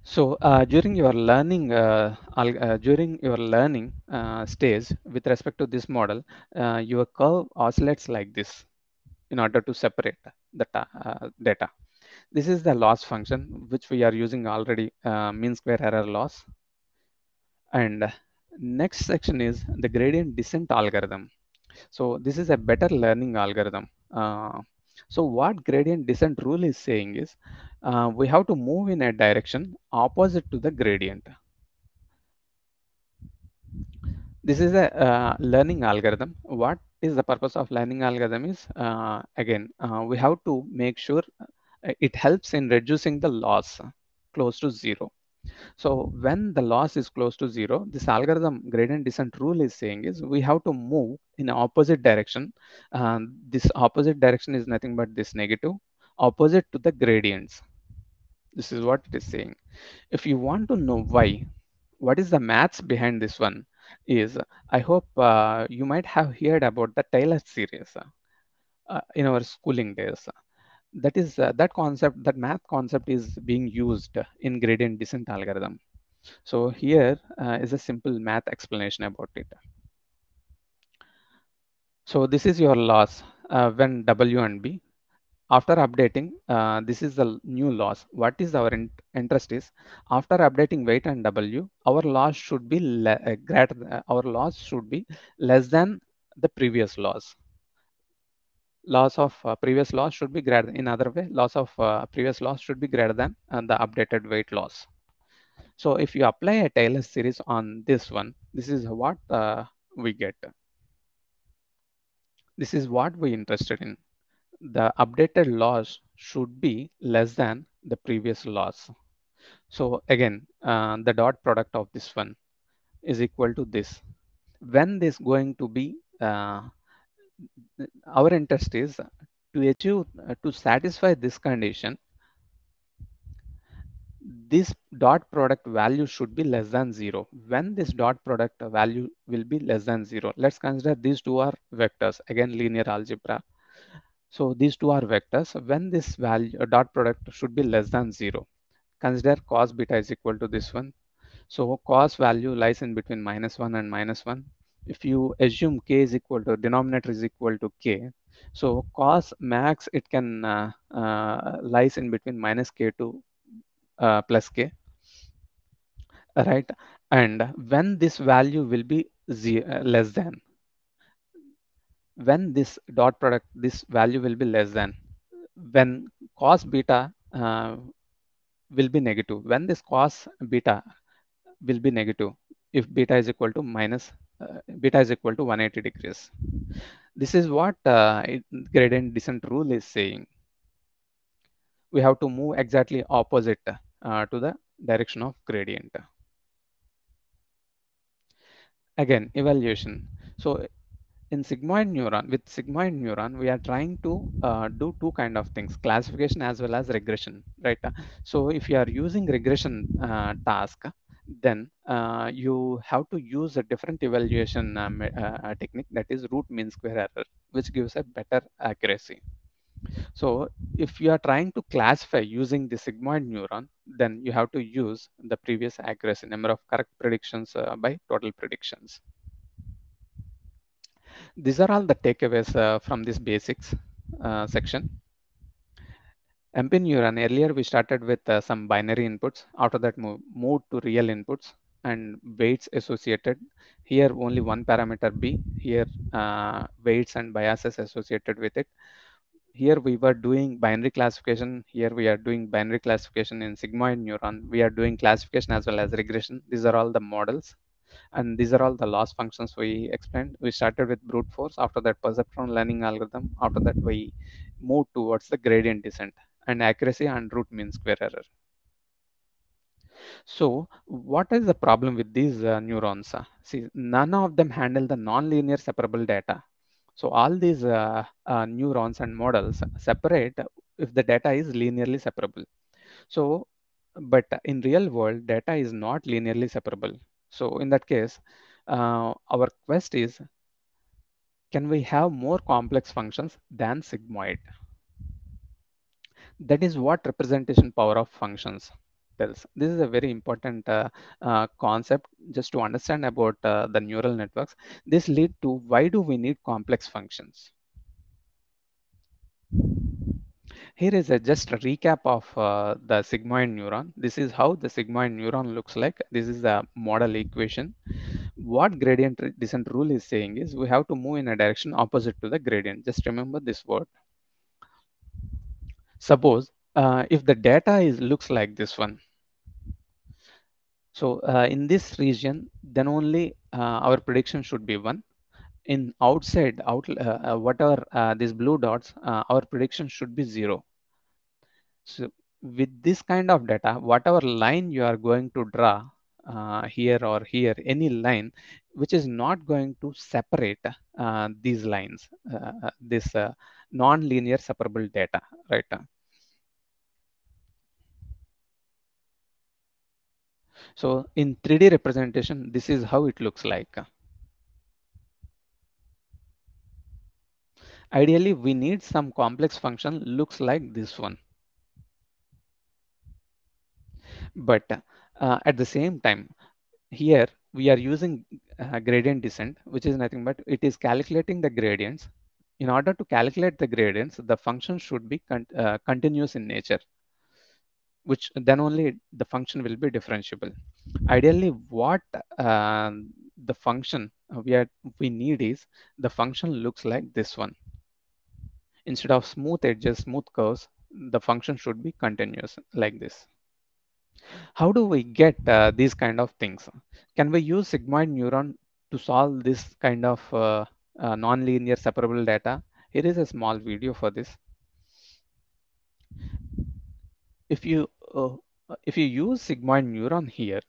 So during your learning stage with respect to this model, your curve oscillates like this in order to separate the data. This is the loss function which we are using already, mean square error loss. And next section is the gradient descent algorithm. So this is a better learning algorithm. So what gradient descent rule is saying is we have to move in a direction opposite to the gradient. This is a learning algorithm. What is the purpose of learning algorithm is, we have to make sure it helps in reducing the loss close to zero. So when the loss is close to zero, this algorithm gradient descent rule is saying is we have to move in opposite direction. This opposite direction is nothing but this negative opposite to the gradients. This is what it is saying. If you want to know why, what is the maths behind this one is, I hope you might have heard about the Taylor series in our schooling days. That is that math concept is being used in gradient descent algorithm. So here is a simple math explanation about it. So this is your loss when W and B. After updating, this is the new loss. What is our interest is, after updating weight and W, our loss should be less than the previous loss. Loss of previous loss should be greater. In other way, loss of previous loss should be greater than the updated weight loss. So if you apply a Taylor series on this one, this is what we get. This is what we are interested in. The updated loss should be less than the previous loss. So again, the dot product of this one is equal to this. When this going to be our interest is to achieve, to satisfy this condition, this dot product value should be less than zero. When this dot product value will be less than zero, let's consider these two are vectors, again linear algebra. So these two are vectors. When this value dot product should be less than zero, consider cos beta is equal to this one. So cos value lies in between -1 and -1. If you assume k is equal to, denominator is equal to k, so cos max, it can lies in between -k to plus k, right? And when this value will be less than, when this dot product, this value will be less than, when cos beta will be negative, when this cos beta will be negative, if beta is equal to beta is equal to 180 degrees. This is what gradient descent rule is saying. We have to move exactly opposite to the direction of gradient. Again, evaluation. So in sigmoid neuron, with sigmoid neuron, we are trying to do two kind of things, classification as well as regression, right? So if you are using regression task, then you have to use a different evaluation technique, that is root mean square error, which gives a better accuracy. So if you are trying to classify using the sigmoid neuron, then you have to use the previous accuracy, number of correct predictions by total predictions. These are all the takeaways from this basics section. MP neuron, earlier we started with some binary inputs, after that moved to real inputs and weights associated. Here only one parameter B, here weights and biases associated with it. Here we were doing binary classification, here we are doing binary classification in sigmoid neuron. We are doing classification as well as regression. These are all the models and these are all the loss functions we explained. We started with brute force, after that perceptron learning algorithm, after that we moved towards the gradient descent and accuracy and root mean square error. So what is the problem with these neurons? See, none of them handle the nonlinear separable data. So all these neurons and models separate if the data is linearly separable. So, but in real world, data is not linearly separable. So in that case, our quest is, can we have more complex functions than sigmoid? That is what representation power of functions tells. This is a very important concept just to understand about the neural networks. This leads to why do we need complex functions. Here is just a recap of the sigmoid neuron. This is how the sigmoid neuron looks like. This is the model equation. What gradient descent rule is saying is we have to move in a direction opposite to the gradient. Just remember this word. Suppose if the data looks like this one. So in this region, then only our prediction should be 1. In outside, whatever these blue dots, our prediction should be 0. So with this kind of data, whatever line you are going to draw here or here, any line which is not going to separate these lines, this non-linear separable data, right? So in 3D representation, this is how it looks like. Ideally, we need some complex function looks like this one. But at the same time, here we are using gradient descent, which is nothing but it is calculating the gradients. In order to calculate the gradients, the function should be continuous in nature, which then only the function will be differentiable. Ideally, what the function we need is the function looks like this one. Instead of smooth edges, smooth curves, the function should be continuous like this. How do we get these kind of things? Can we use sigmoid neuron to solve this kind of non-linear separable data? Here is a small video for this. If you use sigmoid neuron here,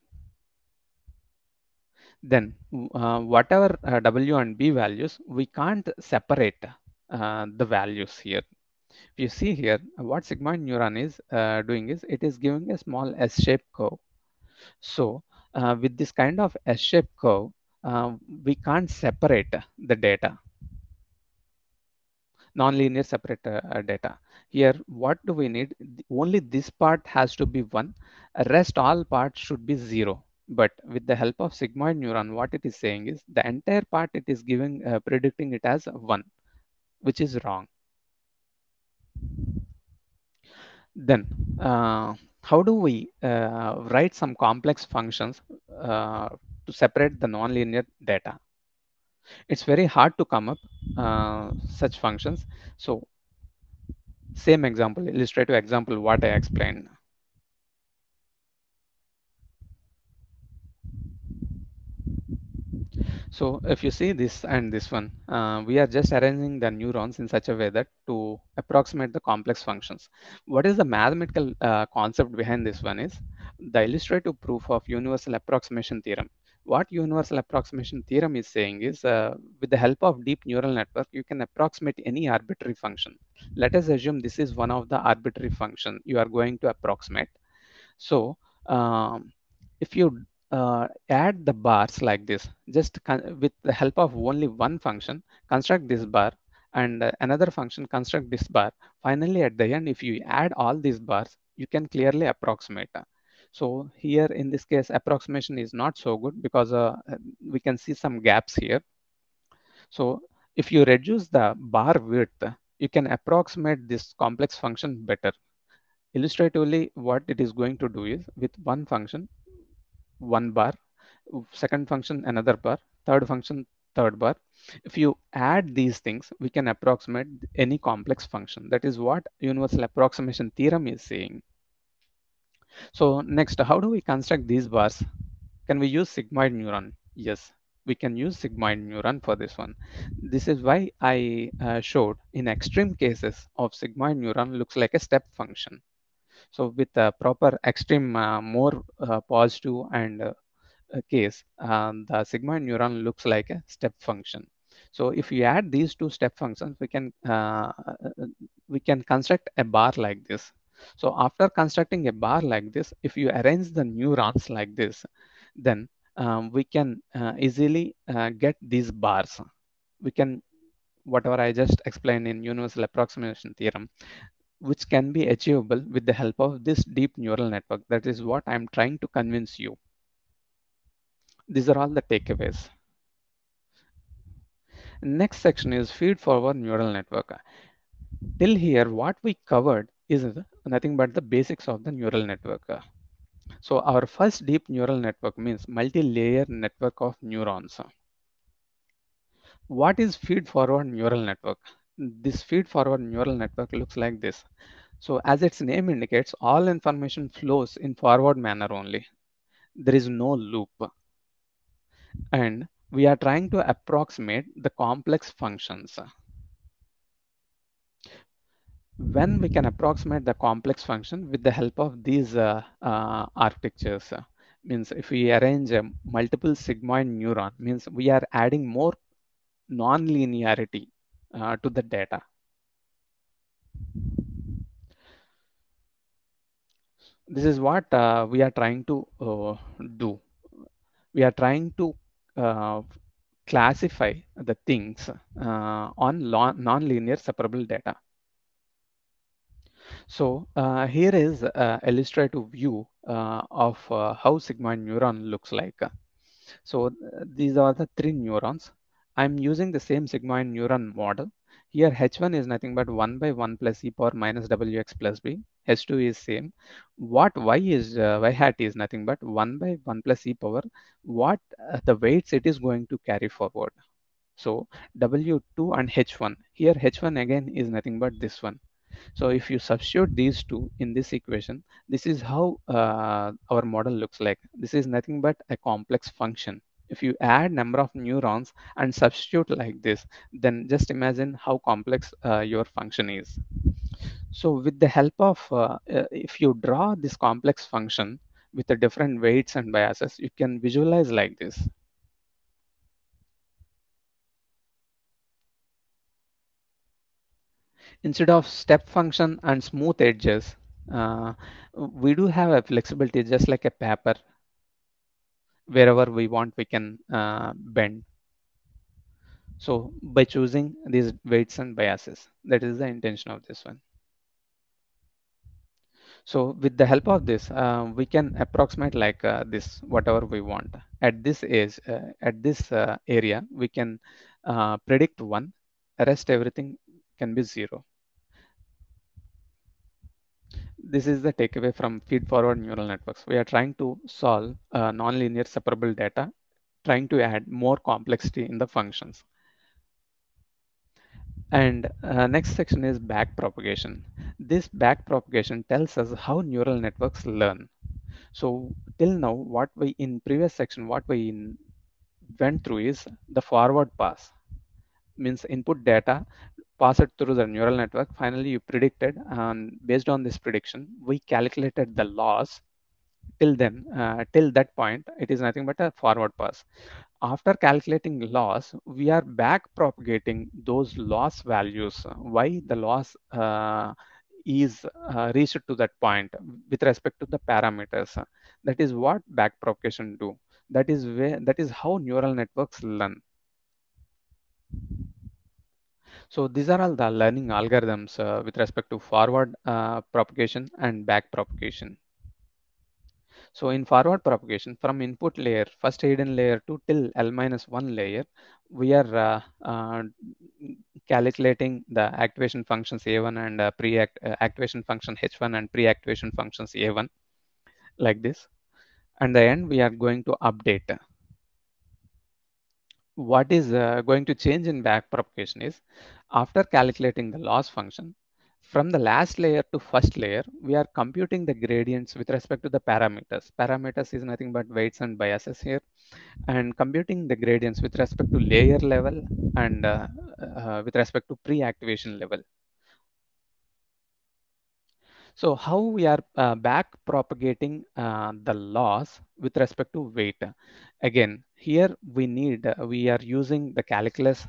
then whatever W and B values, we can't separate the values here. If you see here, what sigmoid neuron is doing is it is giving a small S-shaped curve. So with this kind of S-shaped curve, we can't separate the data, non-linear separate data. Here, what do we need? Only this part has to be 1. Rest all parts should be 0. But with the help of sigmoid neuron, what it is saying is the entire part it is giving, predicting it as 1, which is wrong. Then how do we write some complex functions to separate the nonlinear data? It's very hard to come up such functions. So same example, illustrative example, what I explained. So if you see this and this one, we are just arranging the neurons in such a way that to approximate the complex functions. What is the mathematical concept behind this one is the illustrative proof of universal approximation theorem. What universal approximation theorem is saying is with the help of deep neural network, you can approximate any arbitrary function. Let us assume this is one of the arbitrary function you are going to approximate. So if you add the bars like this, just with the help of only one function, construct this bar and another function, construct this bar. Finally, at the end, if you add all these bars, you can clearly approximate. So here in this case, approximation is not so good because we can see some gaps here. So if you reduce the bar width, you can approximate this complex function better. Illustratively, what it is going to do is with one function, one bar, second function, another bar, third function, third bar. If you add these things, we can approximate any complex function. That is what universal approximation theorem is saying. So next, how do we construct these bars? Can we use sigmoid neuron? Yes, we can use sigmoid neuron for this one. This is why I showed in extreme cases of sigmoid neuron looks like a step function. So with a proper extreme, more positive and case, the sigmoid neuron looks like a step function. So if you add these two step functions, we can construct a bar like this. So after constructing a bar like this, if you arrange the neurons like this, then we can easily get these bars. We can, whatever I just explained in universal approximation theorem, which can be achievable with the help of this deep neural network. That is what I'm trying to convince you. These are all the takeaways. Next section is feed-forward neural network. Till here, what we covered is nothing but the basics of the neural network. So our first deep neural network means multi-layer network of neurons. What is feed-forward neural network? This feed-forward neural network looks like this. So as its name indicates, all information flows in forward manner only. There is no loop. And we are trying to approximate the complex functions. When we can approximate the complex function with the help of these architectures, means if we arrange a multiple sigmoid neuron, means we are adding more non-linearity to the data. This is what we are trying to do. We are trying to classify the things on non-linear separable data. So here is an illustrative view of how sigmoid neuron looks like. So these are the three neurons. I'm using the same sigmoid neuron model. Here H1 is nothing but 1 by 1 plus e power minus wx plus b. H2 is same. What y is, y hat is nothing but 1 by 1 plus e power, what the weights it is going to carry forward. So W2 and H1. Here H1 again is nothing but this one. So if you substitute these two in this equation, this is how our model looks like. This is nothing but a complex function. If you add number of neurons and substitute like this, then just imagine how complex your function is. So with the help of, if you draw this complex function with the different weights and biases, you can visualize like this. Instead of step function and smooth edges, we do have a flexibility just like a paper. Wherever we want, we can bend. So by choosing these weights and biases, that is the intention of this one. So with the help of this, we can approximate like this, whatever we want. At this age, at this area, we can predict one, rest everything can be zero. This is the takeaway from feed-forward neural networks. We are trying to solve nonlinear separable data, trying to add more complexity in the functions. And next section is back propagation. This back propagation tells us how neural networks learn. So till now, what we in previous section, what we went through is the forward pass, means input data, pass it through the neural network. Finally, you predicted, and based on this prediction, we calculated the loss. Till then, till that point, it is nothing but a forward pass. After calculating loss, we are back propagating those loss values. Why the loss is reached to that point with respect to the parameters. That is what back propagation do. That is where, that is how neural networks learn. So these are all the learning algorithms with respect to forward propagation and back propagation. So in forward propagation, from input layer, first hidden layer to till L-1 layer, we are calculating the activation functions A1 and pre-activation function H1 and pre-activation functions A1 like this. And the end, we are going to update. What is going to change in back propagation is after calculating the loss function, from the last layer to first layer, we are computing the gradients with respect to the parameters. Parameters is nothing but weights and biases here, and computing the gradients with respect to layer level and with respect to pre-activation level. So how we are back propagating the loss with respect to weight. Again, here we need, we are using the calculus.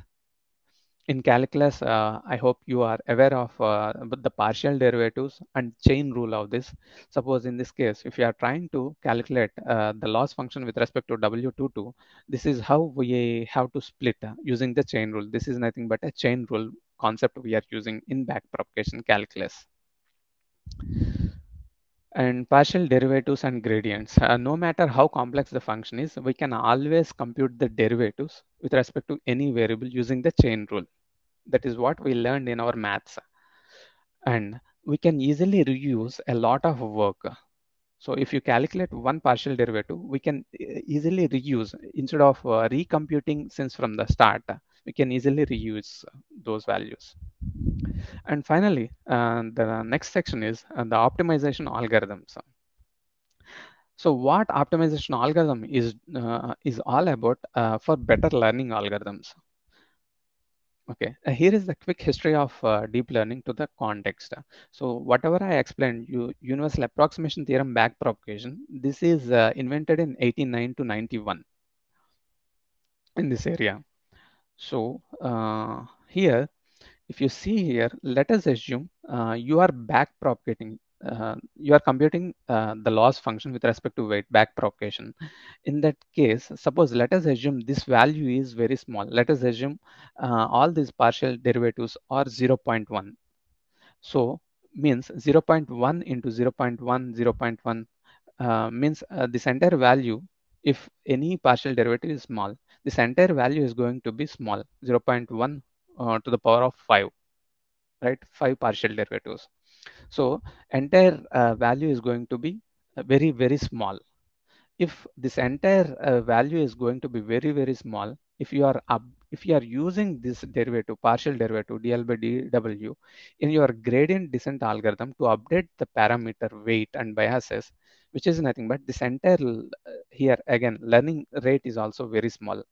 In calculus, I hope you are aware of the partial derivatives and chain rule of this. Suppose in this case, if you are trying to calculate the loss function with respect to W22, this is how we have to split using the chain rule. This is nothing but a chain rule concept we are using in back propagation calculus. And partial derivatives and gradients. No matter how complex the function is, we can always compute the derivatives with respect to any variable using the chain rule. That is what we learned in our maths. And we can easily reuse a lot of work. So if you calculate one partial derivative, we can easily reuse instead of recomputing since from the start. We can easily reuse those values. And finally, the next section is the optimization algorithms. So what optimization algorithm is all about for better learning algorithms. Okay, here is the quick history of deep learning to the context. So whatever I explained, universal approximation theorem, back propagation, this is invented in 89 to 91 in this area. So here, if you see here, let us assume you are back propagating. You are computing the loss function with respect to weight, back propagation. In that case, suppose let us assume this value is very small. Let us assume all these partial derivatives are 0.1. So means 0.1 into 0.1, 0.1 means this entire value, if any partial derivative is small, this entire value is going to be small, 0.1 to the power of 5, right? 5 partial derivatives. So entire value is going to be very, very small. If this entire value is going to be very, very small, if you are using this derivative, partial derivative dl by dw in your gradient descent algorithm to update the parameter weight and biases, which is nothing but this entire here again learning rate is also very small.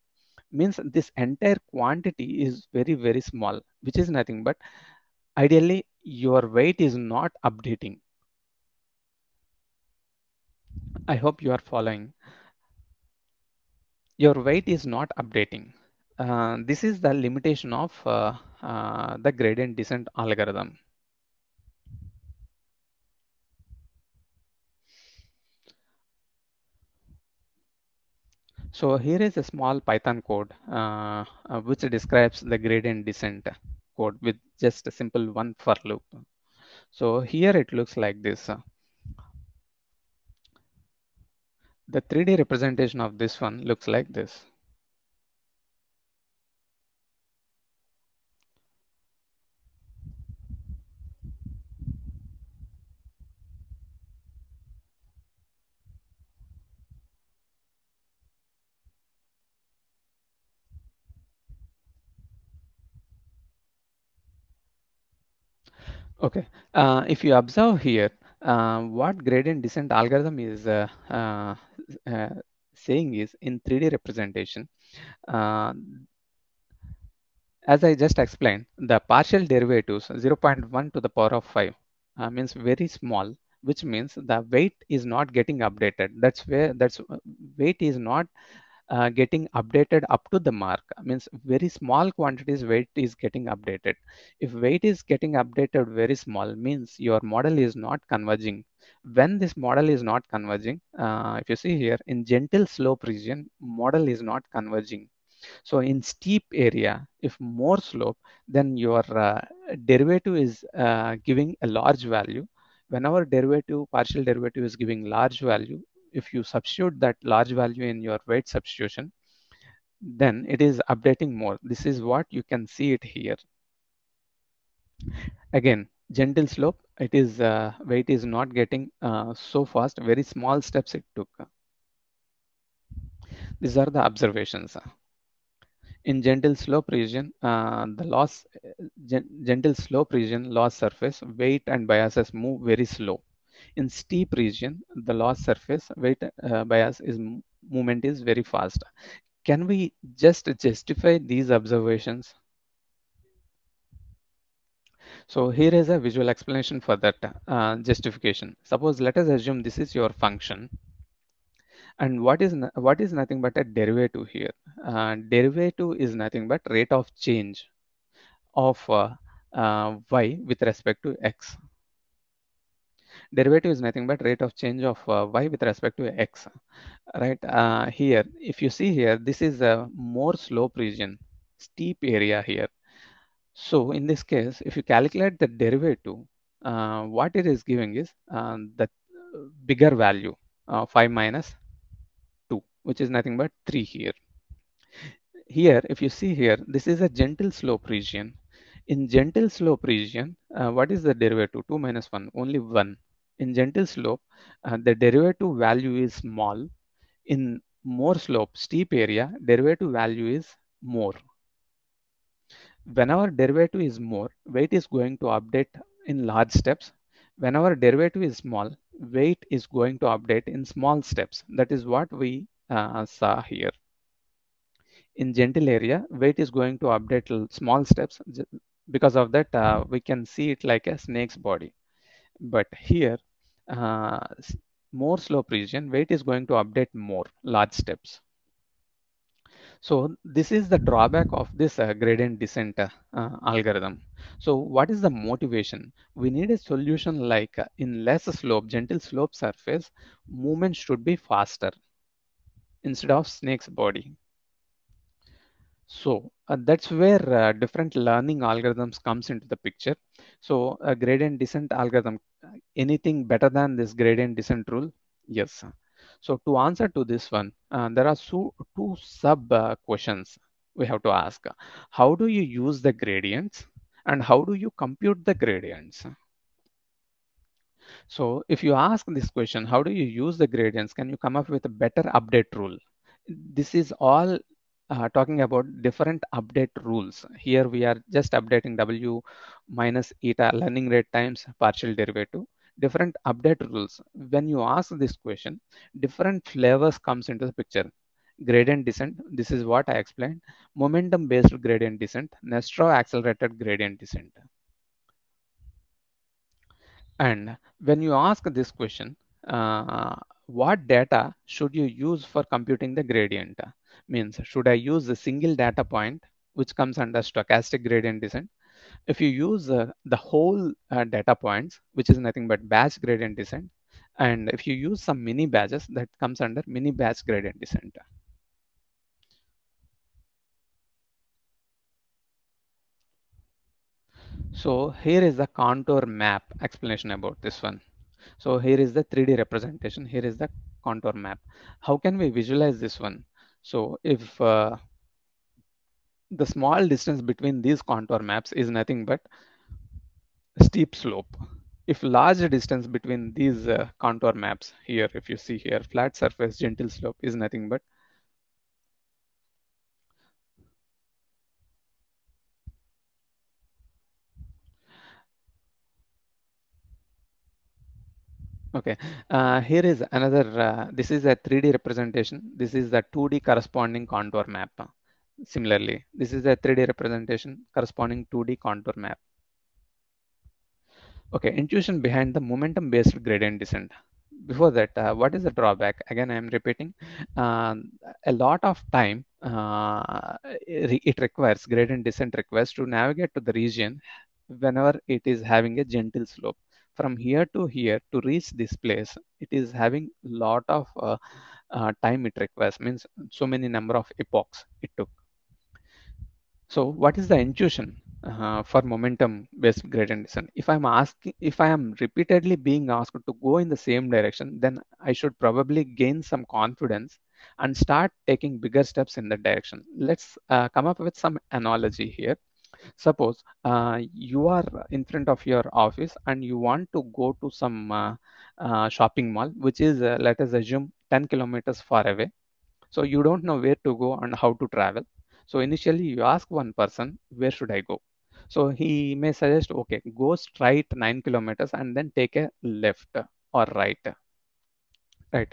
Means this entire quantity is very, very small, which is nothing but ideally your weight is not updating. I hope you are following. Your weight is not updating. This is the limitation of the gradient descent algorithm. So here is a small Python code which describes the gradient descent code with just a simple one for loop. So here it looks like this. The 3D representation of this one looks like this. Okay, if you observe here, what gradient descent algorithm is saying is in 3D representation, as I just explained, the partial derivatives 0.1 to the power of 5 means very small, which means the weight is not getting updated. That's where weight is not getting updated up to the mark. Means very small quantities weight is getting updated. If weight is getting updated very small, means your model is not converging. When this model is not converging, if you see here in gentle slope region, model is not converging. So in steep area, if more slope, then your derivative is giving a large value. Whenever partial derivative is giving large value, if you substitute that large value in your weight substitution, then it is updating more. This is what you can see it here. Again, gentle slope, it is weight is not getting so fast, very small steps it took. These are the observations. In gentle slope region, the loss, gentle slope region loss surface, weight and biases move very slow. In steep region, the loss surface weight bias is movement is very fast. Can we just justify these observations? So here is a visual explanation for that justification. Suppose let us assume this is your function, and what is nothing but a derivative here. Derivative is nothing but rate of change of y with respect to x. Derivative is nothing but rate of change of y with respect to x, right? Here, if you see here, this is a more slope region, steep area here. So in this case, if you calculate the derivative, what it is giving is the bigger value, 5 minus 2, which is nothing but 3 here. Here, if you see here, this is a gentle slope region. In gentle slope region, what is the derivative? 2 minus 1, only 1. In gentle slope, the derivative value is small. In more slope, steep area, derivative value is more. Whenever derivative is more, weight is going to update in large steps. Whenever derivative is small, weight is going to update in small steps. That is what we saw here. In gentle area, weight is going to update small steps. Because of that, we can see it like a snake's body. But here, more slope region, weight is going to update more large steps. So this is the drawback of this gradient descent algorithm. So what is the motivation? We need a solution like in less slope, gentle slope surface, movement should be faster instead of snake's body. So that's where different learning algorithms comes into the picture. So a gradient descent algorithm, anything better than this gradient descent rule? Yes. So to answer to this one, there are two sub questions we have to ask. How do you use the gradients and how do you compute the gradients? So if you ask this question, how do you use the gradients? Can you come up with a better update rule? This is all talking about different update rules. Here we are just updating W minus eta learning rate times partial derivative. Different update rules. When you ask this question, different flavors comes into the picture. Gradient descent, this is what I explained. Momentum-based gradient descent, Nestrov accelerated gradient descent. And when you ask this question, what data should you use for computing the gradient? Means, should I use a single data point, which comes under stochastic gradient descent? If you use the whole data points, which is nothing but batch gradient descent, and if you use some mini batches, that comes under mini batch gradient descent. So here is the contour map explanation about this one. So here is the 3D representation. Here is the contour map. How can we visualize this one? So if the small distance between these contour maps is nothing but steep slope. If large distance between these contour maps here, if you see here, flat surface, gentle slope is nothing but okay. Here is another, this is a 3D representation. This is the 2D corresponding contour map. Similarly, this is a 3D representation corresponding 2D contour map. Okay, intuition behind the momentum-based gradient descent. Before that, what is the drawback? Again, I am repeating, a lot of time it requires, gradient descent requires to navigate to the region whenever it is having a gentle slope. From here to here to reach this place, it is having a lot of time it requires, means so many number of epochs it took. So what is the intuition for momentum-based gradient descent? If I am repeatedly being asked to go in the same direction, then I should probably gain some confidence and start taking bigger steps in that direction. Let's come up with some analogy here. Suppose you are in front of your office and you want to go to some shopping mall, which is, let us assume, 10 kilometers far away. So you don't know where to go and how to travel. So initially you ask one person, where should I go? So he may suggest, okay, go straight 9 kilometers and then take a left or right. Right.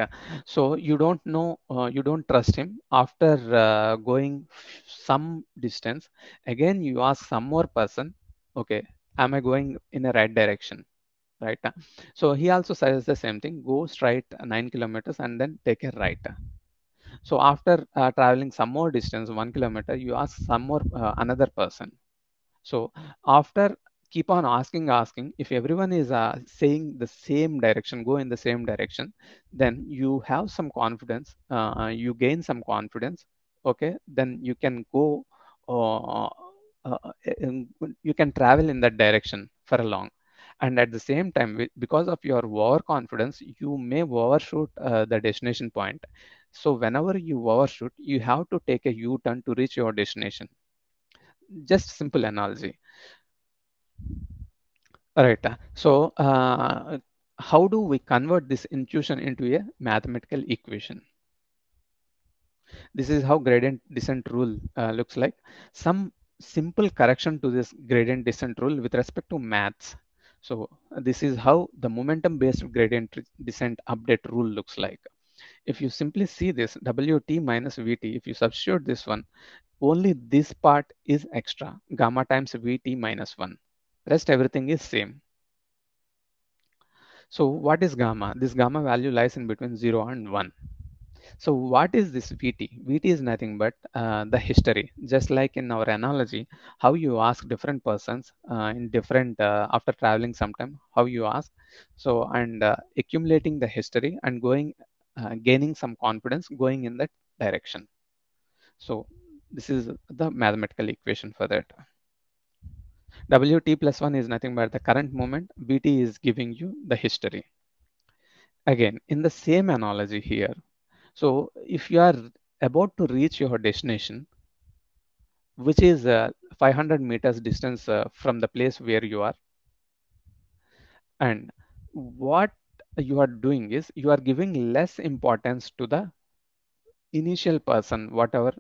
So you don't know, you don't trust him. After going some distance, again, you ask some more person, okay, am I going in the right direction? Right. So he also suggests the same thing, go straight 9 kilometers and then take a right. So after traveling some more distance, 1 kilometer, you ask some more another person. So after keep on asking, if everyone is saying the same direction, go in the same direction, then you have some confidence, you gain some confidence. Okay, then you can go, you can travel in that direction for a long. And at the same time, because of your overconfidence, you may overshoot the destination point. So whenever you overshoot, you have to take a U-turn to reach your destination. Just simple analogy. All right. So how do we convert this intuition into a mathematical equation? This is how gradient descent rule looks like. Some simple correction to this gradient descent rule with respect to maths. So this is how the momentum-based gradient descent update rule looks like. If you simply see this Wt minus Vt, if you substitute this one, only this part is extra, gamma times Vt minus 1. Rest everything is same. So what is gamma? This gamma value lies in between 0 and 1. So what is this Vt? Vt is nothing but the history. Just like in our analogy, how you ask different persons in different after traveling sometime, how you ask. So and accumulating the history and going, gaining some confidence, going in that direction. So this is the mathematical equation for that. Wt plus 1 is nothing but the current moment. Vt is giving you the history. Again, in the same analogy here. So if you are about to reach your destination, which is 500 meters distance from the place where you are, and what you are doing is you are giving less importance to the initial person, whatever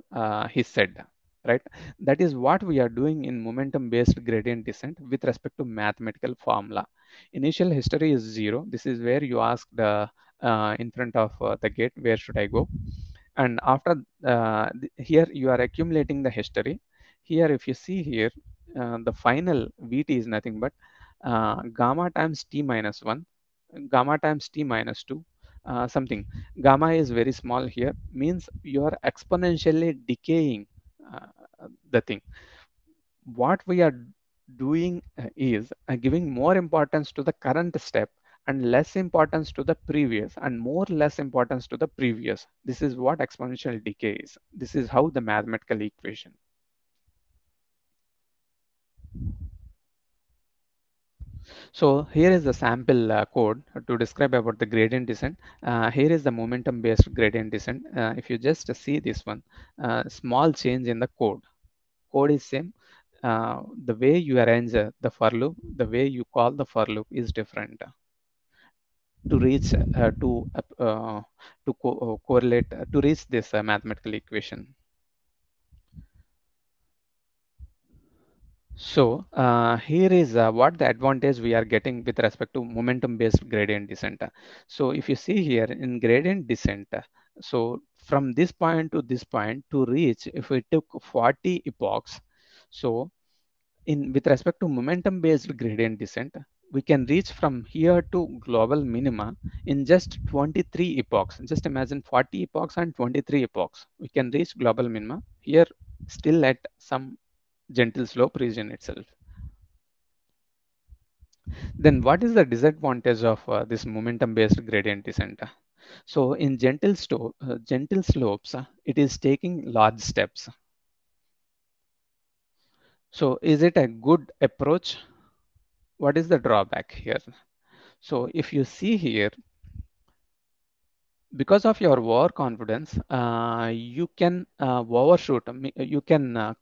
he said, right? That is what we are doing in momentum-based gradient descent with respect to mathematical formula. Initial history is 0. This is where you ask the in front of the gate, where should I go? And after here you are accumulating the history. Here, if you see here, the final Vt is nothing but gamma times t minus 1, gamma times t minus 2, something. Gamma is very small here, means you are exponentially decaying the thing. What we are doing is giving more importance to the current step and less importance to the previous, and more less importance to the previous. This is what exponential decay is. This is how the mathematical equation. So here is the sample code to describe about the gradient descent. Here is the momentum-based gradient descent. If you just see this one, small change in the code. Code is same. The way you arrange the for loop, the way you call the for loop is different. To reach correlate to reach this mathematical equation. So here is what the advantage we are getting with respect to momentum-based gradient descent. So if you see here in gradient descent, so from this point to reach, if we took 40 epochs, so in with respect to momentum-based gradient descent, we can reach from here to global minima in just 23 epochs. Just imagine 40 epochs and 23 epochs. We can reach global minima here, still at some gentle slope region itself. Then what is the disadvantage of this momentum-based gradient descent? So in gentle slopes, it is taking large steps. So is it a good approach? What is the drawback here? So if you see here, because of your overconfidence, you can overshoot, you can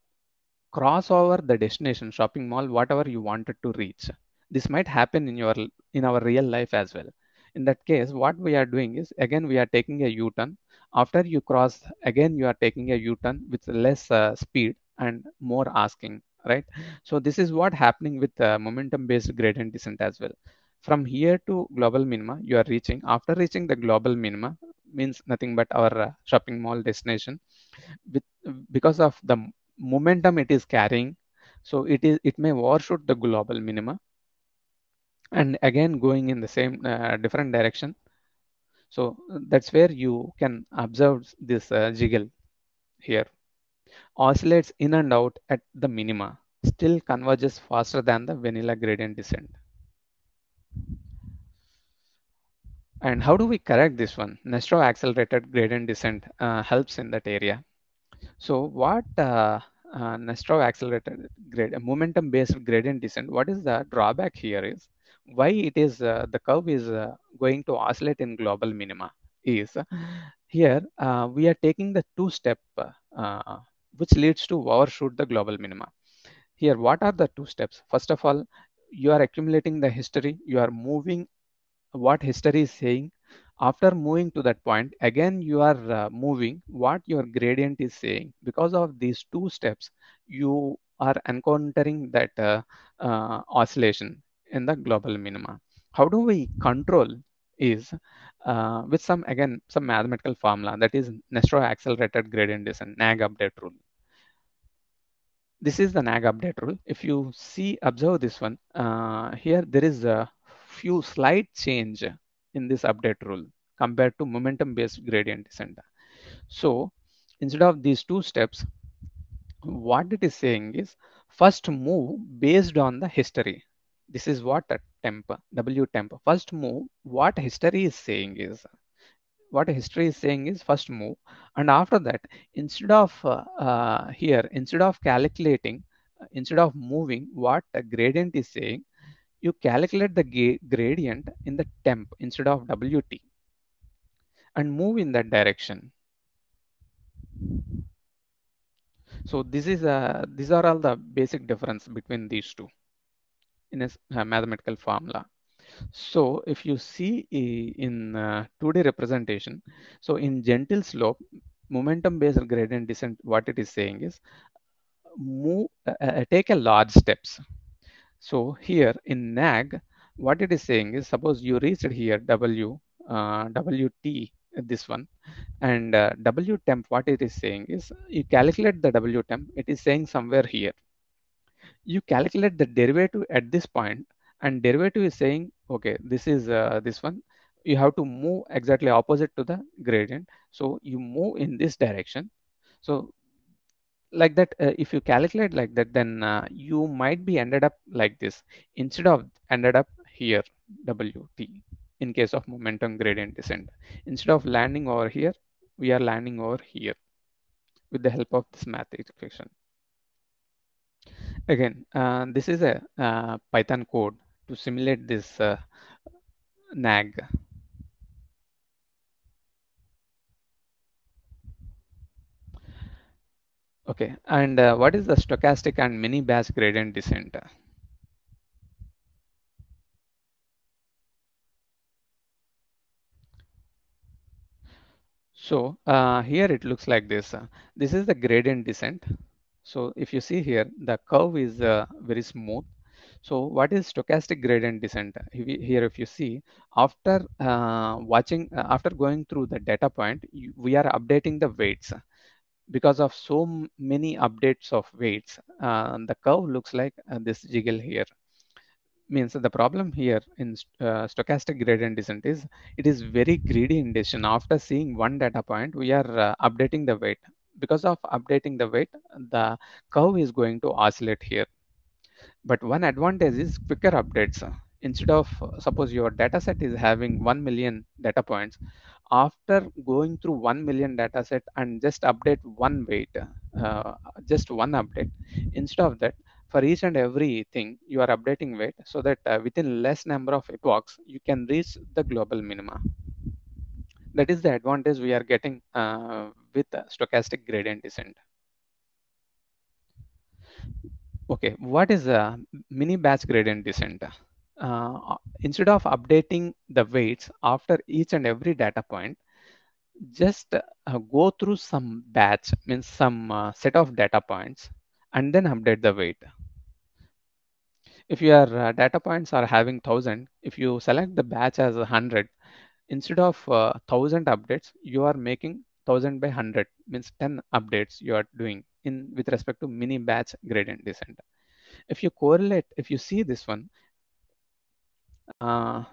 cross over the destination, shopping mall, whatever you wanted to reach. This might happen in your in our real life as well. In that case, what we are doing is, again, we are taking a U-turn. After you cross, again, you are taking a U-turn with less speed and more asking. Right. So this is what happening with momentum-based gradient descent as well. From here to global minima, you are reaching. After reaching the global minima, means nothing but our shopping mall destination. Because of the momentum it is carrying, so it may overshoot the global minima, and again going in the same different direction. So that's where you can observe this jiggle here. Oscillates in and out at the minima, still converges faster than the vanilla gradient descent. And how do we correct this one? Nestrow accelerated gradient descent helps in that area. So what Nestrow accelerated momentum-based gradient descent, what is the drawback here is, why it is the curve is going to oscillate in global minima is here we are taking the two-step which leads to overshoot the global minima. Here, what are the two steps? First of all, you are accumulating the history. You are moving what history is saying. After moving to that point, again, you are moving what your gradient is saying. Because of these two steps, you are encountering that oscillation in the global minima. How do we control is with some mathematical formula, that is Nestor accelerated gradient descent, NAG update rule. This is the NAG update rule. If you see, observe this one, here there is a few slight change in this update rule compared to momentum-based gradient descent. So instead of these two steps, what it is saying is first move based on the history. This is what a temp, W temp. First move, what history is saying is, what history is saying is first move. And after that, instead of here, instead of calculating, instead of moving what the gradient is saying, you calculate the gradient in the temp instead of WT and move in that direction. So this is these are all the basic difference between these two in a mathematical formula. So if you see in 2D representation, so in gentle slope, momentum-based gradient descent, what it is saying is move, take a large steps. So here in NAG, what it is saying is suppose you reached here W, WT, this one, and W temp, what it is saying is you calculate the W temp, it is saying somewhere here. You calculate the derivative at this point, and derivative is saying, okay, this is this one. You have to move exactly opposite to the gradient. So you move in this direction. So like that, if you calculate like that, then you might be ended up like this instead of ended up here, WT, in case of momentum gradient descent. Instead of landing over here, we are landing over here with the help of this math equation. Again, this is a Python code to simulate this NAG. Okay, and what is the stochastic and mini-batch gradient descent? So here it looks like this. This is the gradient descent. So if you see here, the curve is very smooth. So what is stochastic gradient descent? Here, if you see, after after going through the data point, we are updating the weights. Because of so many updates of weights, the curve looks like this jiggle here. Means the problem here in stochastic gradient descent is it is very greedy in decision. After seeing one data point, we are updating the weight. Because of updating the weight, the curve is going to oscillate here. But one advantage is quicker updates. Instead of, suppose your data set is having 1 million data points, after going through 1 million data set and just update one weight, just one update, instead of that, for each and everything, you are updating weight so that within less number of epochs, you can reach the global minima. That is the advantage we are getting with stochastic gradient descent. Okay, what is a mini-batch gradient descent? Instead of updating the weights after each and every data point, just go through some batch, means some set of data points, and then update the weight. If your data points are having 1000, if you select the batch as 100, instead of 1000 updates, you are making 1000 by 100, means 10 updates you are doing in with respect to mini batch gradient descent. If you correlate, if you see this one, the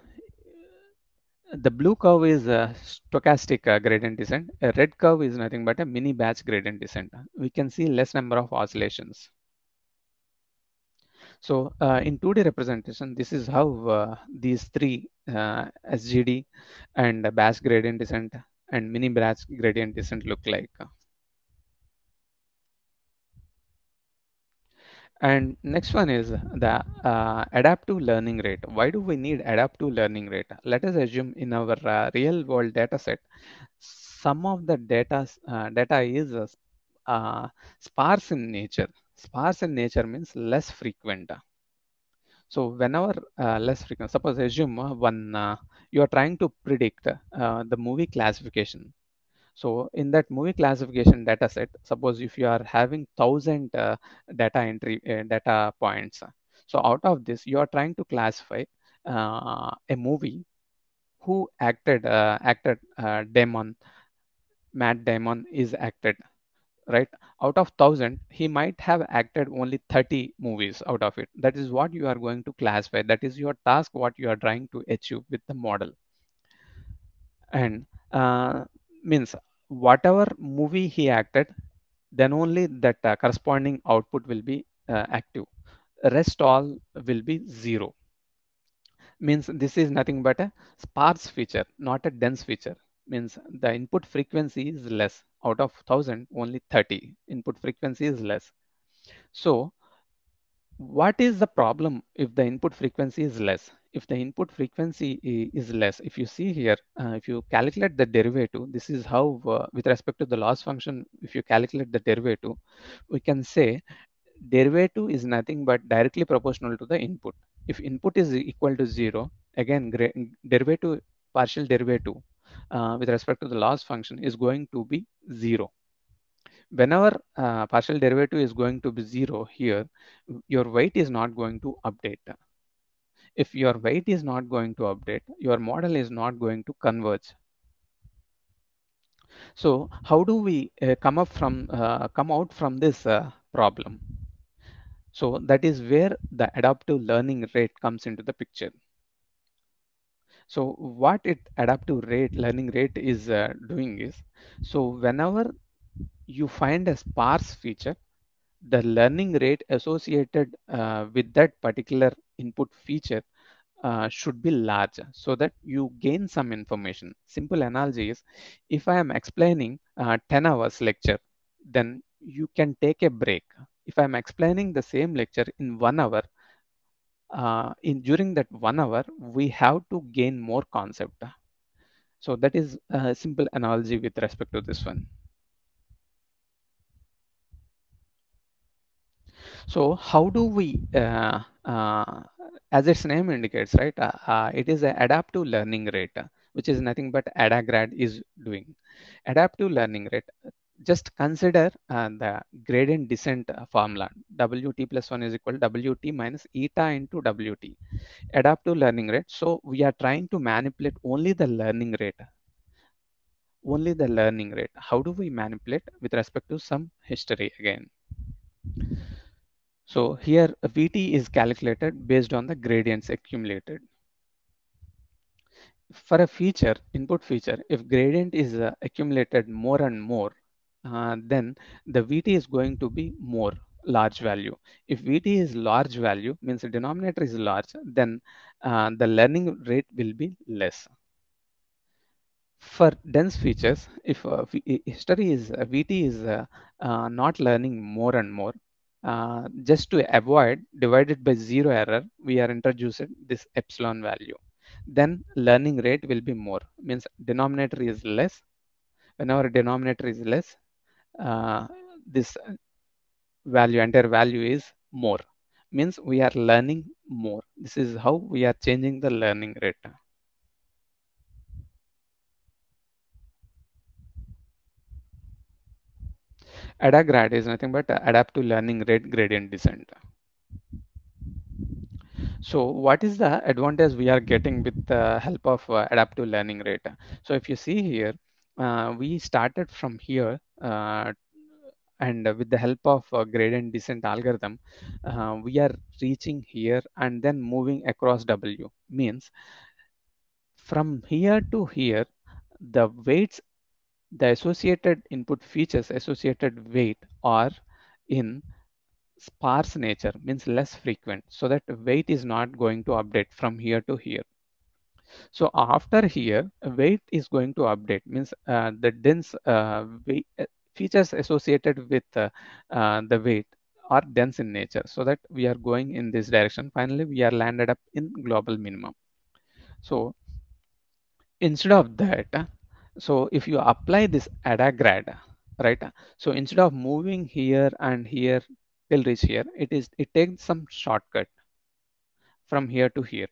blue curve is a stochastic gradient descent. A red curve is nothing but a mini batch gradient descent. We can see less number of oscillations. So in 2D representation, this is how these three SGD and batch gradient descent and mini batch gradient descent look like. And next one is the adaptive learning rate. Why do we need adaptive learning rate? Let us assume in our real world data set, some of the data is sparse in nature. Sparse in nature means less frequent. So whenever less frequent, suppose assume you are trying to predict the movie classification. So in that movie classification data set, suppose if you are having 1,000 data points, so out of this, you are trying to classify a movie who acted Damon, Matt Damon is acted, right? Out of 1,000, he might have acted only 30 movies out of it. That is what you are going to classify. That is your task, what you are trying to achieve with the model. And means whatever movie he acted, then only that corresponding output will be active. Rest all will be zero. Means this is nothing but a sparse feature, not a dense feature. Means the input frequency is less. Out of 1,000, only 30 input frequency is less. So what is the problem if the input frequency is less? If the input frequency is less, if you see here, if you calculate the derivative, this is how, with respect to the loss function, if you calculate the derivative, we can say derivative is nothing but directly proportional to the input. If input is equal to 0, again, derivative, partial derivative with respect to the loss function is going to be 0. Whenever partial derivative is going to be 0 here, your weight is not going to update. If your weight is not going to update, your model is not going to converge. So how do we come out from this problem? So that is where the adaptive learning rate comes into the picture. So what adaptive learning rate is doing is, so whenever you find a sparse feature, the learning rate associated with that particular input feature should be larger so that you gain some information. Simple analogy is, if I am explaining 10 hours lecture, then you can take a break. If I am explaining the same lecture in 1 hour, during that 1 hour, we have to gain more concept. So that is a simple analogy with respect to this one. So how do we, as its name indicates, right, it is an adaptive learning rate, which is nothing but AdaGrad is doing. Adaptive learning rate, just consider the gradient descent formula, Wt+1 is equal to Wt minus eta into Wt. Adaptive learning rate, so we are trying to manipulate only the learning rate. Only the learning rate. How do we manipulate? With respect to some history again. So here Vt is calculated based on the gradients accumulated. For a feature, input feature, if gradient is accumulated more and more, then the Vt is going to be more large value. If Vt is large value, means the denominator is large, then the learning rate will be less. For dense features, if history is, Vt is not learning more and more, just to avoid divided by zero error, we are introducing this epsilon value. Then learning rate will be more, means denominator is less. Whenever denominator is less, this value, entire value is more, means we are learning more. This is how we are changing the learning rate. AdaGrad is nothing but adaptive learning rate gradient descent. So what is the advantage we are getting with the help of adaptive learning rate? So if you see here, we started from here and with the help of gradient descent algorithm, we are reaching here and then moving across W. Means from here to here, the weights, the associated input features, associated weight are in sparse nature, means less frequent, so that weight is not going to update from here to here. So after here, weight is going to update, means the dense features associated with the weight are dense in nature, so that we are going in this direction. Finally, we are landed up in global minimum. So instead of that, so if you apply this AdaGrad, right? So instead of moving here and here till reach here, it takes some shortcut from here to here.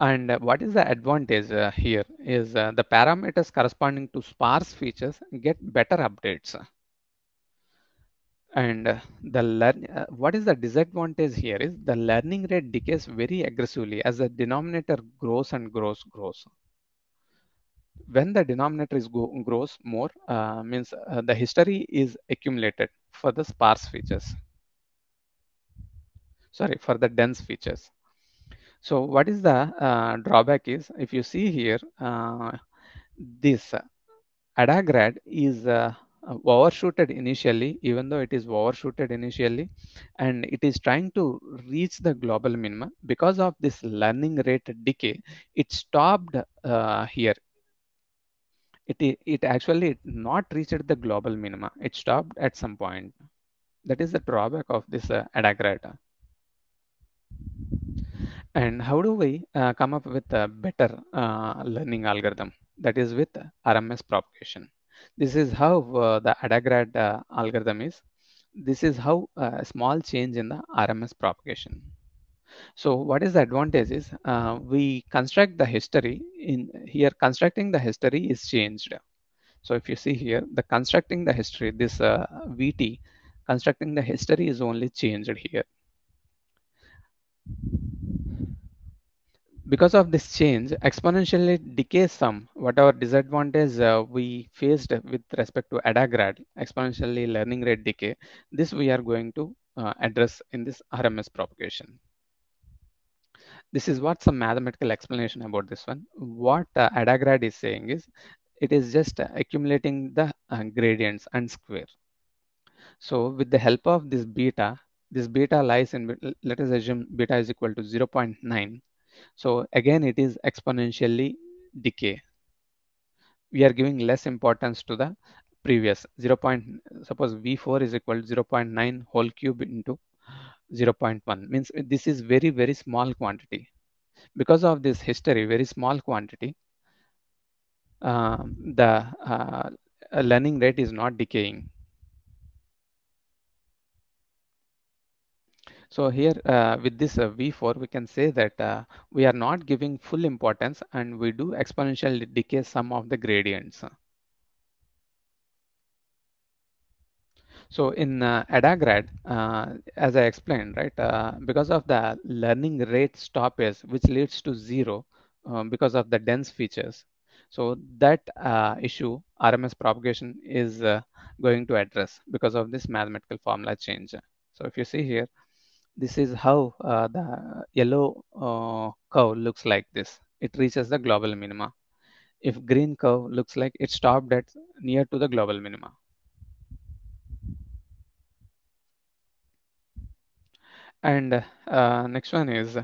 And what is the advantage here is the parameters corresponding to sparse features get better updates. And what is the disadvantage here is the learning rate decays very aggressively as the denominator grows and grows. When the denominator grows more, means the history is accumulated for the sparse features. Sorry, for the dense features. So what is the drawback is, if you see here, this AdaGrad is overshooted initially, even though it is overshooted initially, and it is trying to reach the global minimum. Because of this learning rate decay, it stopped here. It actually not reached the global minima. It stopped at some point. That is the drawback of this AdaGrad. And how do we come up with a better learning algorithm? That is with RMS propagation. This is how the AdaGrad algorithm is. This is how a small change in the RMS propagation. So what is the advantage is we construct the history in here. Constructing the history is changed. So if you see here, the constructing the history, this VT, constructing the history is only changed here. Because of this change, exponentially decays some whatever disadvantage we faced with respect to AdaGrad, exponentially learning rate decay. This we are going to address in this RMS propagation. This is what some mathematical explanation about this one. What AdaGrad is saying is it is just accumulating the gradients and square. So with the help of this beta lies in, let us assume beta is equal to 0.9. So again, it is exponentially decay. We are giving less importance to the previous 0. Suppose V4 is equal to 0.9 whole cube into 0.1, means this is very, very small quantity. Because of this history, very small quantity, the learning rate is not decaying. So here with this V4, we can say that we are not giving full importance and we do exponentially decay some of the gradients. So in AdaGrad, as I explained, right, because of the learning rate stoppage, which leads to zero because of the dense features. So that issue, RMS propagation is going to address because of this mathematical formula change. So if you see here, this is how the yellow curve looks like this. It reaches the global minima. If green curve looks like it stopped at near to the global minima. And next one is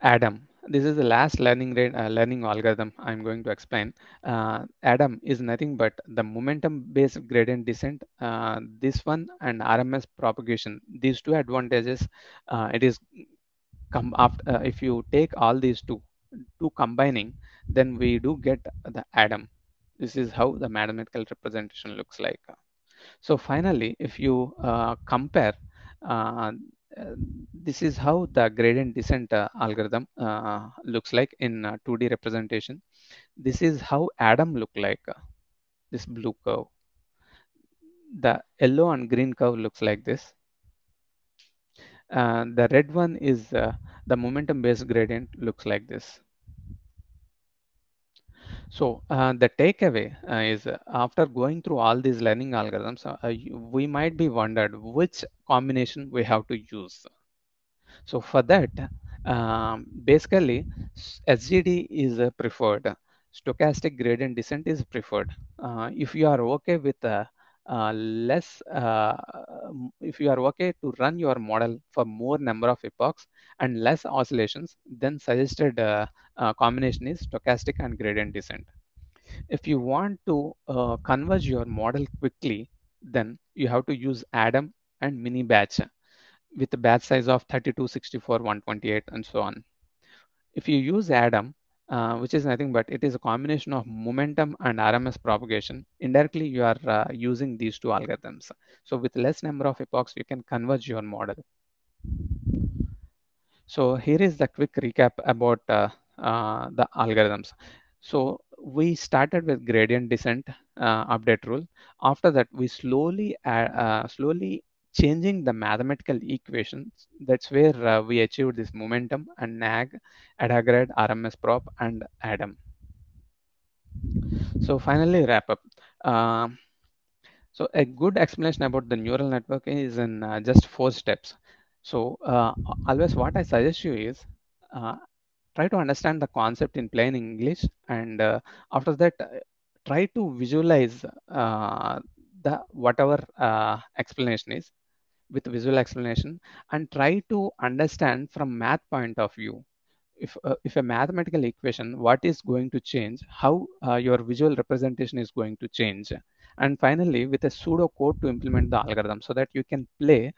Adam. This is the last learning rate learning algorithm I'm going to explain. Adam is nothing but the momentum-based gradient descent. This one and RMS propagation. These two advantages. It is come after if you take all these two combining, then we do get the Adam. This is how the mathematical representation looks like. So finally, if you compare. This is how the gradient descent algorithm looks like in 2D representation. This is how Adam looked like, this blue curve. The yellow and green curve looks like this. The red one is the momentum-based gradient looks like this. So the takeaway is after going through all these learning algorithms, we might be wondered which combination we have to use. So for that, basically SGD is preferred. Stochastic gradient descent is preferred. If you are okay with if you are okay to run your model for more number of epochs and less oscillations, then suggested combination is stochastic and gradient descent. If you want to converge your model quickly, then you have to use Adam and mini batch with a batch size of 32, 64, 128, and so on. If you use Adam, which is nothing but it is a combination of momentum and RMS propagation, indirectly you are using these two algorithms. So with less number of epochs, you can converge your model. So here is the quick recap about the algorithms. So we started with gradient descent update rule. After that, we slowly changing the mathematical equations. That's where we achieved this momentum and NAG, AdaGrad, RMSprop, and Adam. So finally, wrap up. So a good explanation about the neural network is in just 4 steps. So always what I suggest you is try to understand the concept in plain English, and after that, try to visualize the whatever explanation is with visual explanation, and try to understand from math point of view. If a mathematical equation, what is going to change, how your visual representation is going to change. And finally, with a pseudocode to implement the algorithm so that you can play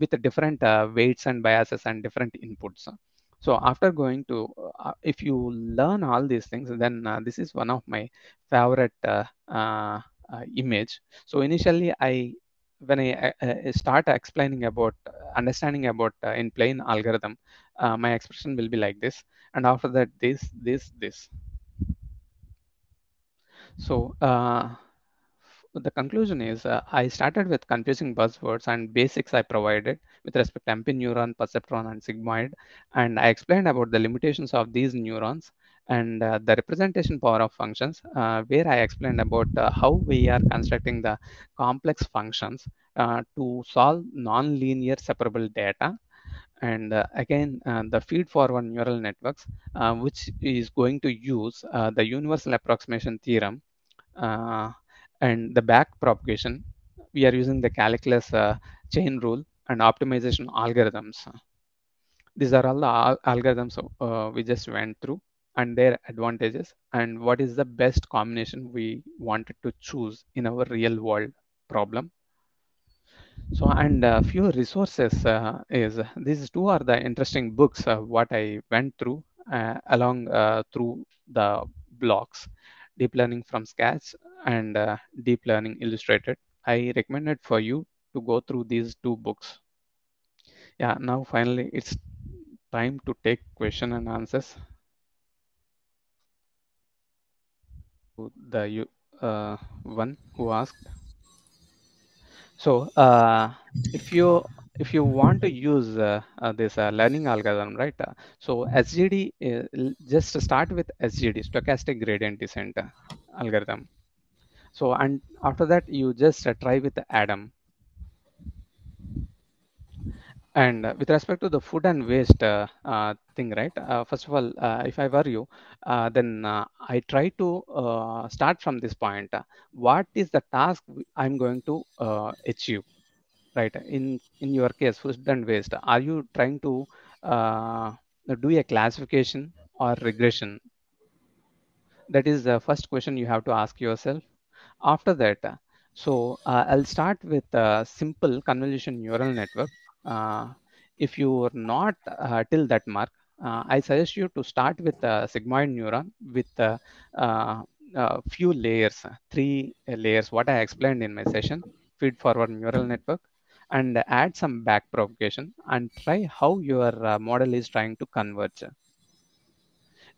with different weights and biases and different inputs. So after going to, if you learn all these things, then this is one of my favorite image. So initially, when I start explaining about understanding about in plain algorithm, my expression will be like this, and after that, this. So the conclusion is I started with confusing buzzwords and basics I provided with respect to MP neuron, perceptron, and sigmoid, and I explained about the limitations of these neurons and the representation power of functions, where I explained about how we are constructing the complex functions to solve non-linear separable data. And again, the feed-forward neural networks, which is going to use the universal approximation theorem and the back propagation. We are using the calculus chain rule and optimization algorithms. These are all the algorithms we just went through, and their advantages, and what is the best combination we wanted to choose in our real world problem. So, and a few resources is these two are the interesting books what I went through along through the blocks, Deep Learning from Scratch and Deep Learning Illustrated. I recommend it for you to go through these two books. Yeah, now finally it's time to take question and answers. The one who asked. So if you want to use this learning algorithm, right? So SGD, just start with SGD, stochastic gradient descent algorithm. So, and after that you just try with Adam. And with respect to the food and waste thing, right? First of all, if I were you, then I try to start from this point. What is the task I'm going to achieve, right? In your case, food and waste, are you trying to do a classification or regression? That is the first question you have to ask yourself. After that, so I'll start with a simple convolution neural network. If you are not till that mark, I suggest you to start with sigmoid neuron with few layers, 3 layers, what I explained in my session, feed forward neural network, and add some back propagation and try how your model is trying to converge.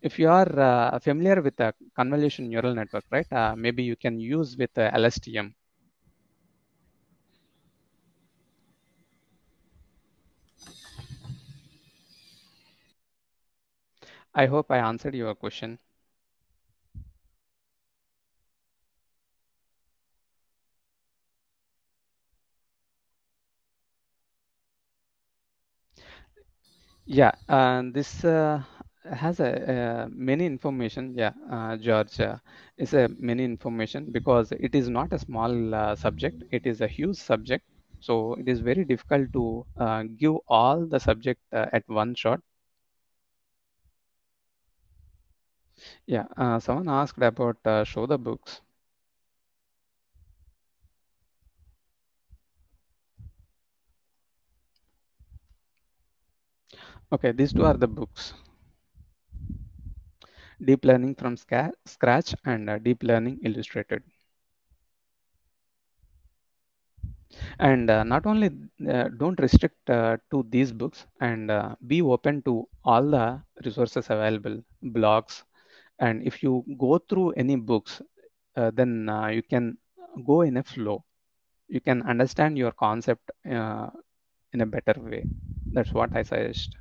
If you are familiar with the convolution neural network, right? Maybe you can use with LSTM. I hope I answered your question. Yeah, this has a many information. Yeah, George, is a many information because it is not a small subject. It is a huge subject. So it is very difficult to give all the subject at one shot. Yeah, someone asked about show the books. Okay, these two are the books. Deep Learning from Scratch and Deep Learning Illustrated. And not only don't restrict to these books, and be open to all the resources available, blogs. And if you go through any books, then you can go in a flow. You can understand your concept in a better way. That's what I suggest.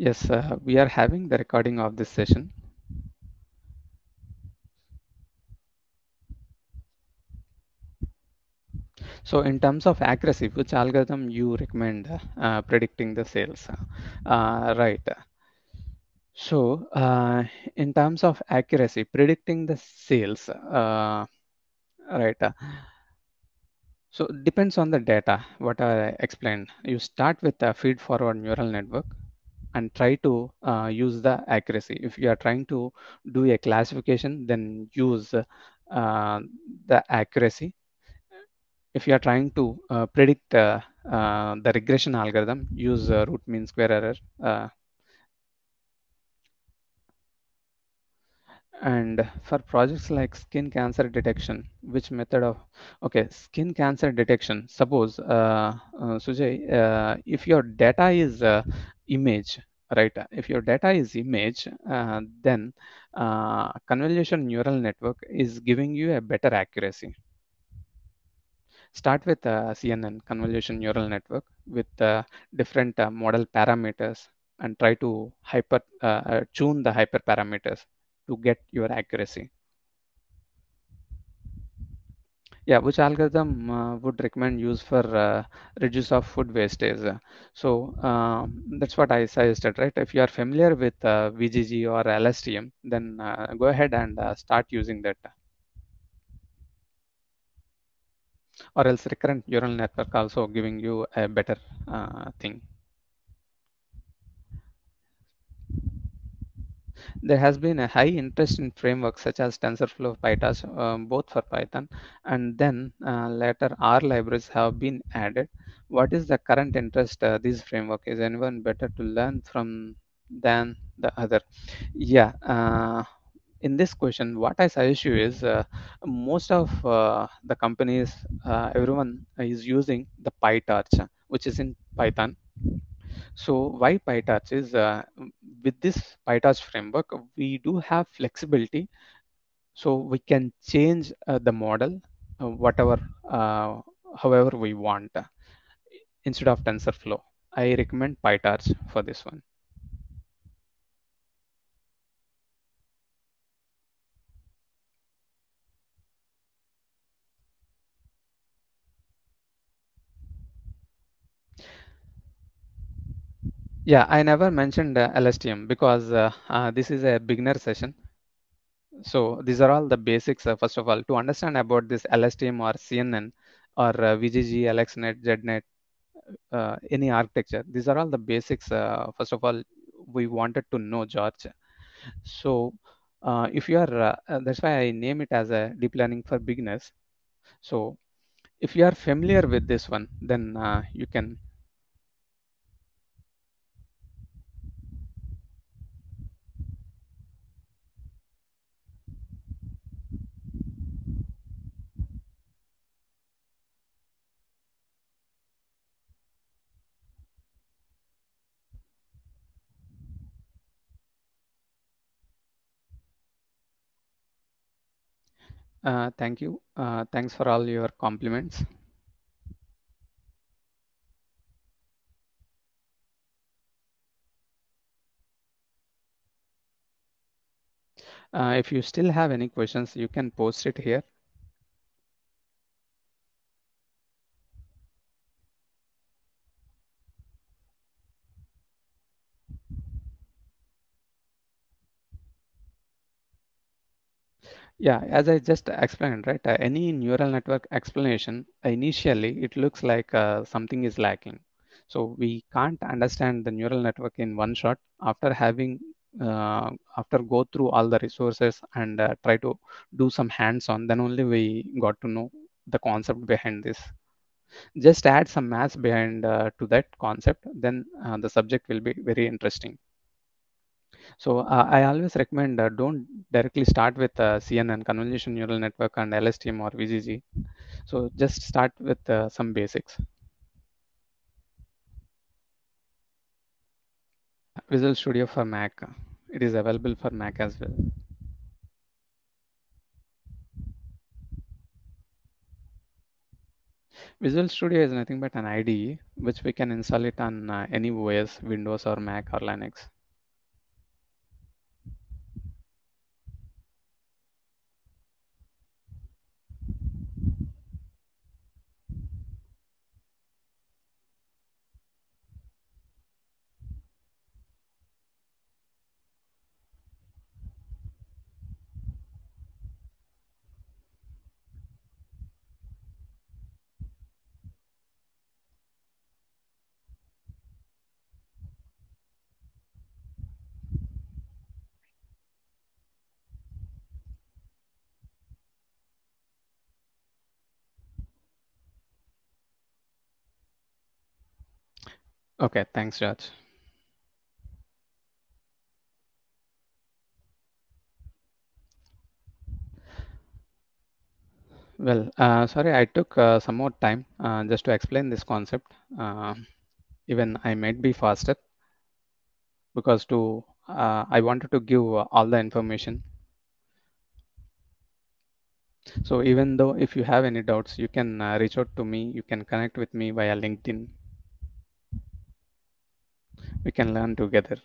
Yes, we are having the recording of this session. So in terms of accuracy, which algorithm you recommend predicting the sales? Right. So in terms of accuracy, predicting the sales, right. So it depends on the data, what I explained. You start with a feed-forward neural network and try to use the accuracy. If you are trying to do a classification, then use the accuracy. If you are trying to predict the regression algorithm, use root mean square error. And for projects like skin cancer detection, which method of, okay, skin cancer detection, suppose, Sujay, if your data is image, right? If your data is image, then convolution neural network is giving you a better accuracy. Start with CNN, convolution neural network, with different model parameters, and try to tune the hyperparameters to get your accuracy. Yeah, which algorithm would recommend use for reduce of food wastage? So that's what I suggested, right? If you are familiar with VGG or LSTM, then go ahead and start using that. Or else recurrent neural network also giving you a better thing. There has been a high interest in frameworks such as TensorFlow, PyTorch, both for Python, and then later R libraries have been added. What is the current interest this framework? Is anyone better to learn from than the other? Yeah, in this question, what I suggest you is most of the companies, everyone is using the PyTorch, which is in Python. So why PyTorch is with this PyTorch framework, we do have flexibility. So we can change the model, whatever, however we want, instead of TensorFlow. I recommend PyTorch for this one. Yeah, I never mentioned LSTM because this is a beginner session. So these are all the basics, first of all, to understand about this LSTM or CNN or VGG, AlexNet, ZNet, any architecture. These are all the basics, first of all, we wanted to know, George. So if you are, that's why I name it as a deep learning for beginners. So if you are familiar with this one, then you can. Thank you. Thanks for all your compliments. If you still have any questions, you can post it here. Yeah, as I just explained, right? Any neural network explanation, initially it looks like something is lacking. So we can't understand the neural network in one shot after having after go through all the resources and try to do some hands-on. Then only we got to know the concept behind this. Just add some maths behind to that concept, then the subject will be very interesting. So I always recommend don't directly start with CNN, convolutional neural network, and LSTM or VGG. So just start with some basics. Visual Studio for Mac. It is available for Mac as well. Visual Studio is nothing but an IDE which we can install it on any OS, Windows or Mac or Linux. Okay, thanks, Raj. Well, sorry, I took some more time just to explain this concept. Even I might be faster because I wanted to give all the information. So even though if you have any doubts, you can reach out to me. You can connect with me via LinkedIn. We can learn together.